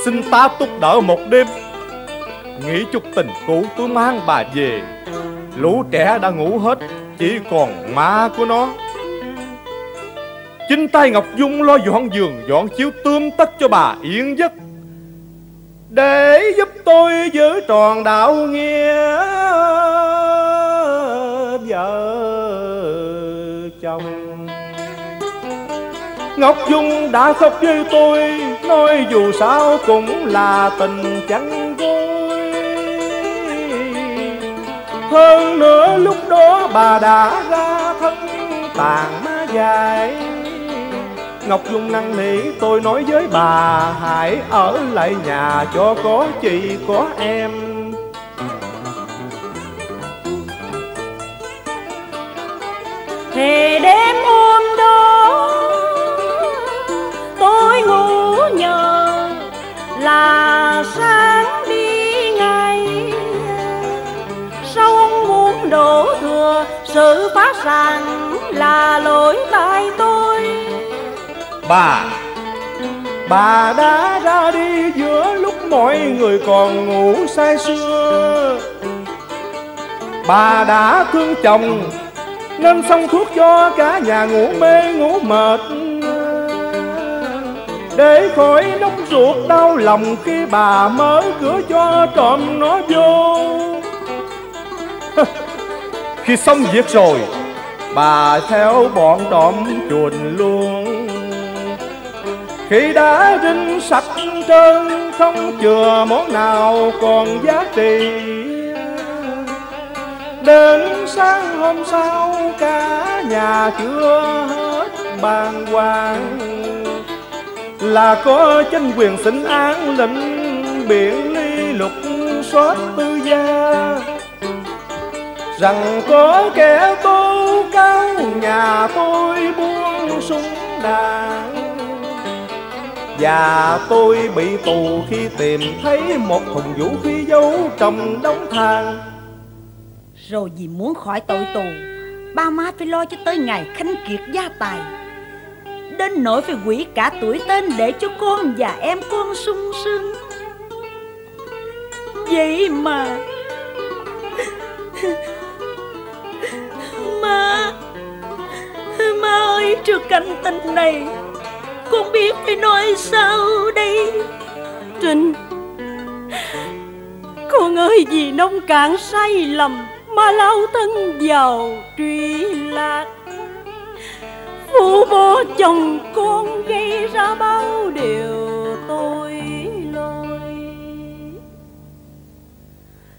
xin tá túc đỡ một đêm. nghĩ chút tình cũ tôi mang bà về. Lũ trẻ đã ngủ hết, chỉ còn má của nó. Chính tay Ngọc Dung lo dọn giường dọn chiếu tươm tất cho bà yên giấc. Để giúp tôi giữ tròn đạo nghĩa vợ chồng, Ngọc Dung đã khóc với tôi, nói dù sao cũng là tình chẳng vui. Hơn nữa lúc đó bà đã ra thân tàn má dài. Ngọc Dung năn nỉ tôi nói với bà, hãy ở lại nhà cho có chị có em. Thì đêm hôm đó tôi ngủ nhờ là sáng đi ngày, sông muốn đổ thừa sự phá sản là lỗi tại tôi. Bà, bà đã ra đi giữa lúc mọi người còn ngủ say sưa. Bà đã thương chồng nên xong thuốc cho cả nhà ngủ mê ngủ mệt, để khỏi nóng ruột đau lòng khi bà mở cửa cho trộm nó vô. Khi xong việc rồi, bà theo bọn trộm chuồn luôn. Khi đã rinh sạch trơn, không chừa món nào còn giá trị. Đến sáng hôm sau, cả nhà chưa hết bàng hoàng, là có chính quyền xin án lệnh biển ly lục soát tư gia, rằng có kẻ tố cáo nhà tôi buông súng đạn. Và tôi bị tù khi tìm thấy một thùng vũ khí giấu trong đống than. Rồi vì muốn khỏi tội tù, ba má phải lo cho tới ngày khánh kiệt gia tài, đến nỗi phải quỷ cả tuổi tên để cho con và em con sung sướng. Vậy mà má, má ơi, trước cảnh tình này con biết phải nói sao đây. Trinh, con ơi, vì nông cạn sai lầm mà lao thân vào truy lạc, phụ bố chồng con gây ra bao điều tội lỗi.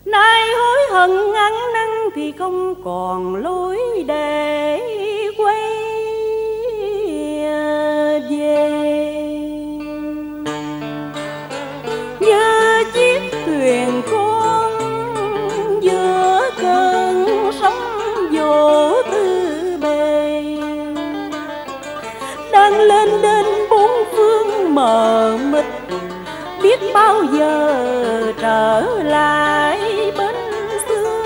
Nay hối hận ăn năn thì không còn lối để quay về. Như chiếc thuyền con giữa cơn sóng vô tư bề, đang lên đến bốn phương mờ mịt, biết bao giờ trở lại bến xưa.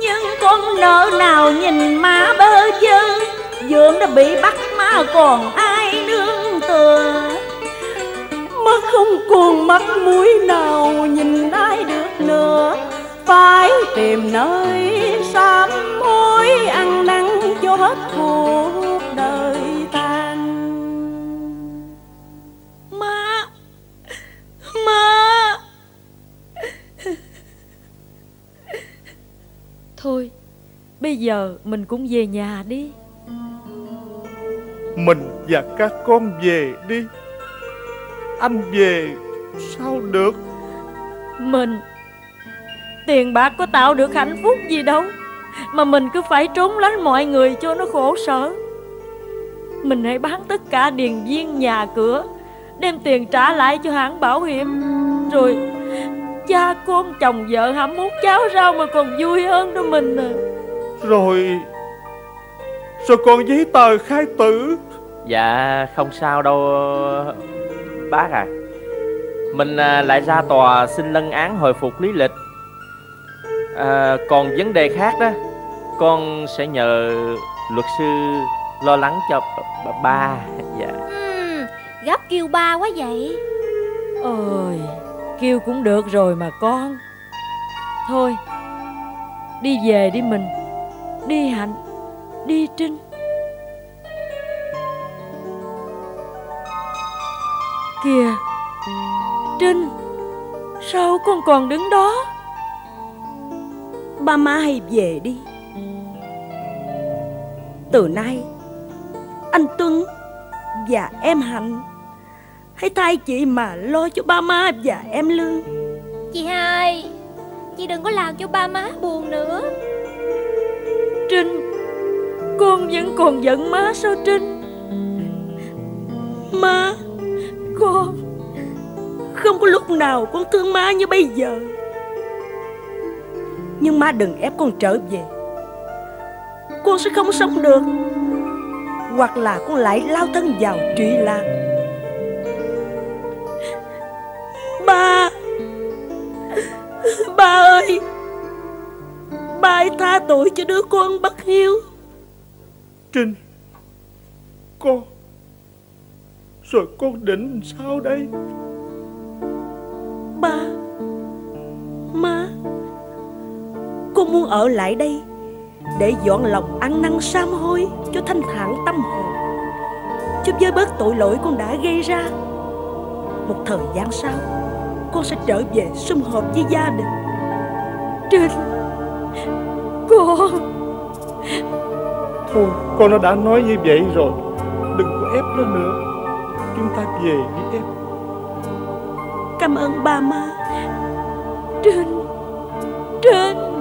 Nhưng con nợ nào nhìn má bơ vơ, Dượng đã bị bắt má còn ai nương tựa. Má không còn mắt mũi nào nhìn ai được nữa, phải tìm nơi sám hối ăn năn cho hết cuộc đời tàn. Má, má. Thôi, bây giờ mình cũng về nhà đi. Mình và các con về đi. Anh về sao được? Mình, tiền bạc có tạo được hạnh phúc gì đâu, mà mình cứ phải trốn lánh mọi người cho nó khổ sở. Mình hãy bán tất cả điền viên nhà cửa, đem tiền trả lại cho hãng bảo hiểm, rồi cha con chồng vợ hãm hút cháu rau mà còn vui hơn đó mình à. Rồi Rồi còn giấy tờ khai tử. Dạ không sao đâu bác à. Mình lại ra tòa xin lân án hồi phục lý lịch. à, Còn vấn đề khác đó, con sẽ nhờ luật sư lo lắng cho ba. Dạ. Ừ, gấp kêu ba quá vậy. Ôi, kêu cũng được rồi mà con. Thôi, đi về đi mình, đi Hạnh, đi Trinh. Kìa, Trinh, sao con còn đứng đó? Ba má hãy về đi. Từ nay, anh Tuấn và em Hạnh hãy thay chị mà lo cho ba má và em Lương. Chị hai, chị đừng có làm cho ba má buồn nữa. Trinh, con vẫn còn giận má sao Trinh? Má, con không có lúc nào con thương má như bây giờ. Nhưng má đừng ép con trở về, con sẽ không sống được. Hoặc là con lại lao thân vào trụy lạc. Ba, ba ơi, ba hãy tha tội cho đứa con bất hiếu. Trinh, con, rồi con định sao đây? Ba, má, con muốn ở lại đây để dọn lòng ăn năn sám hối cho thanh thản tâm hồn, cho vơi bớt tội lỗi con đã gây ra. Một thời gian sau, con sẽ trở về sum họp với gia đình. Trinh, con. Thôi, con nó đã nói như vậy rồi, đừng có ép nó nữa. Chúng ta về đi em. Cảm ơn ba má. Trinh, Trinh.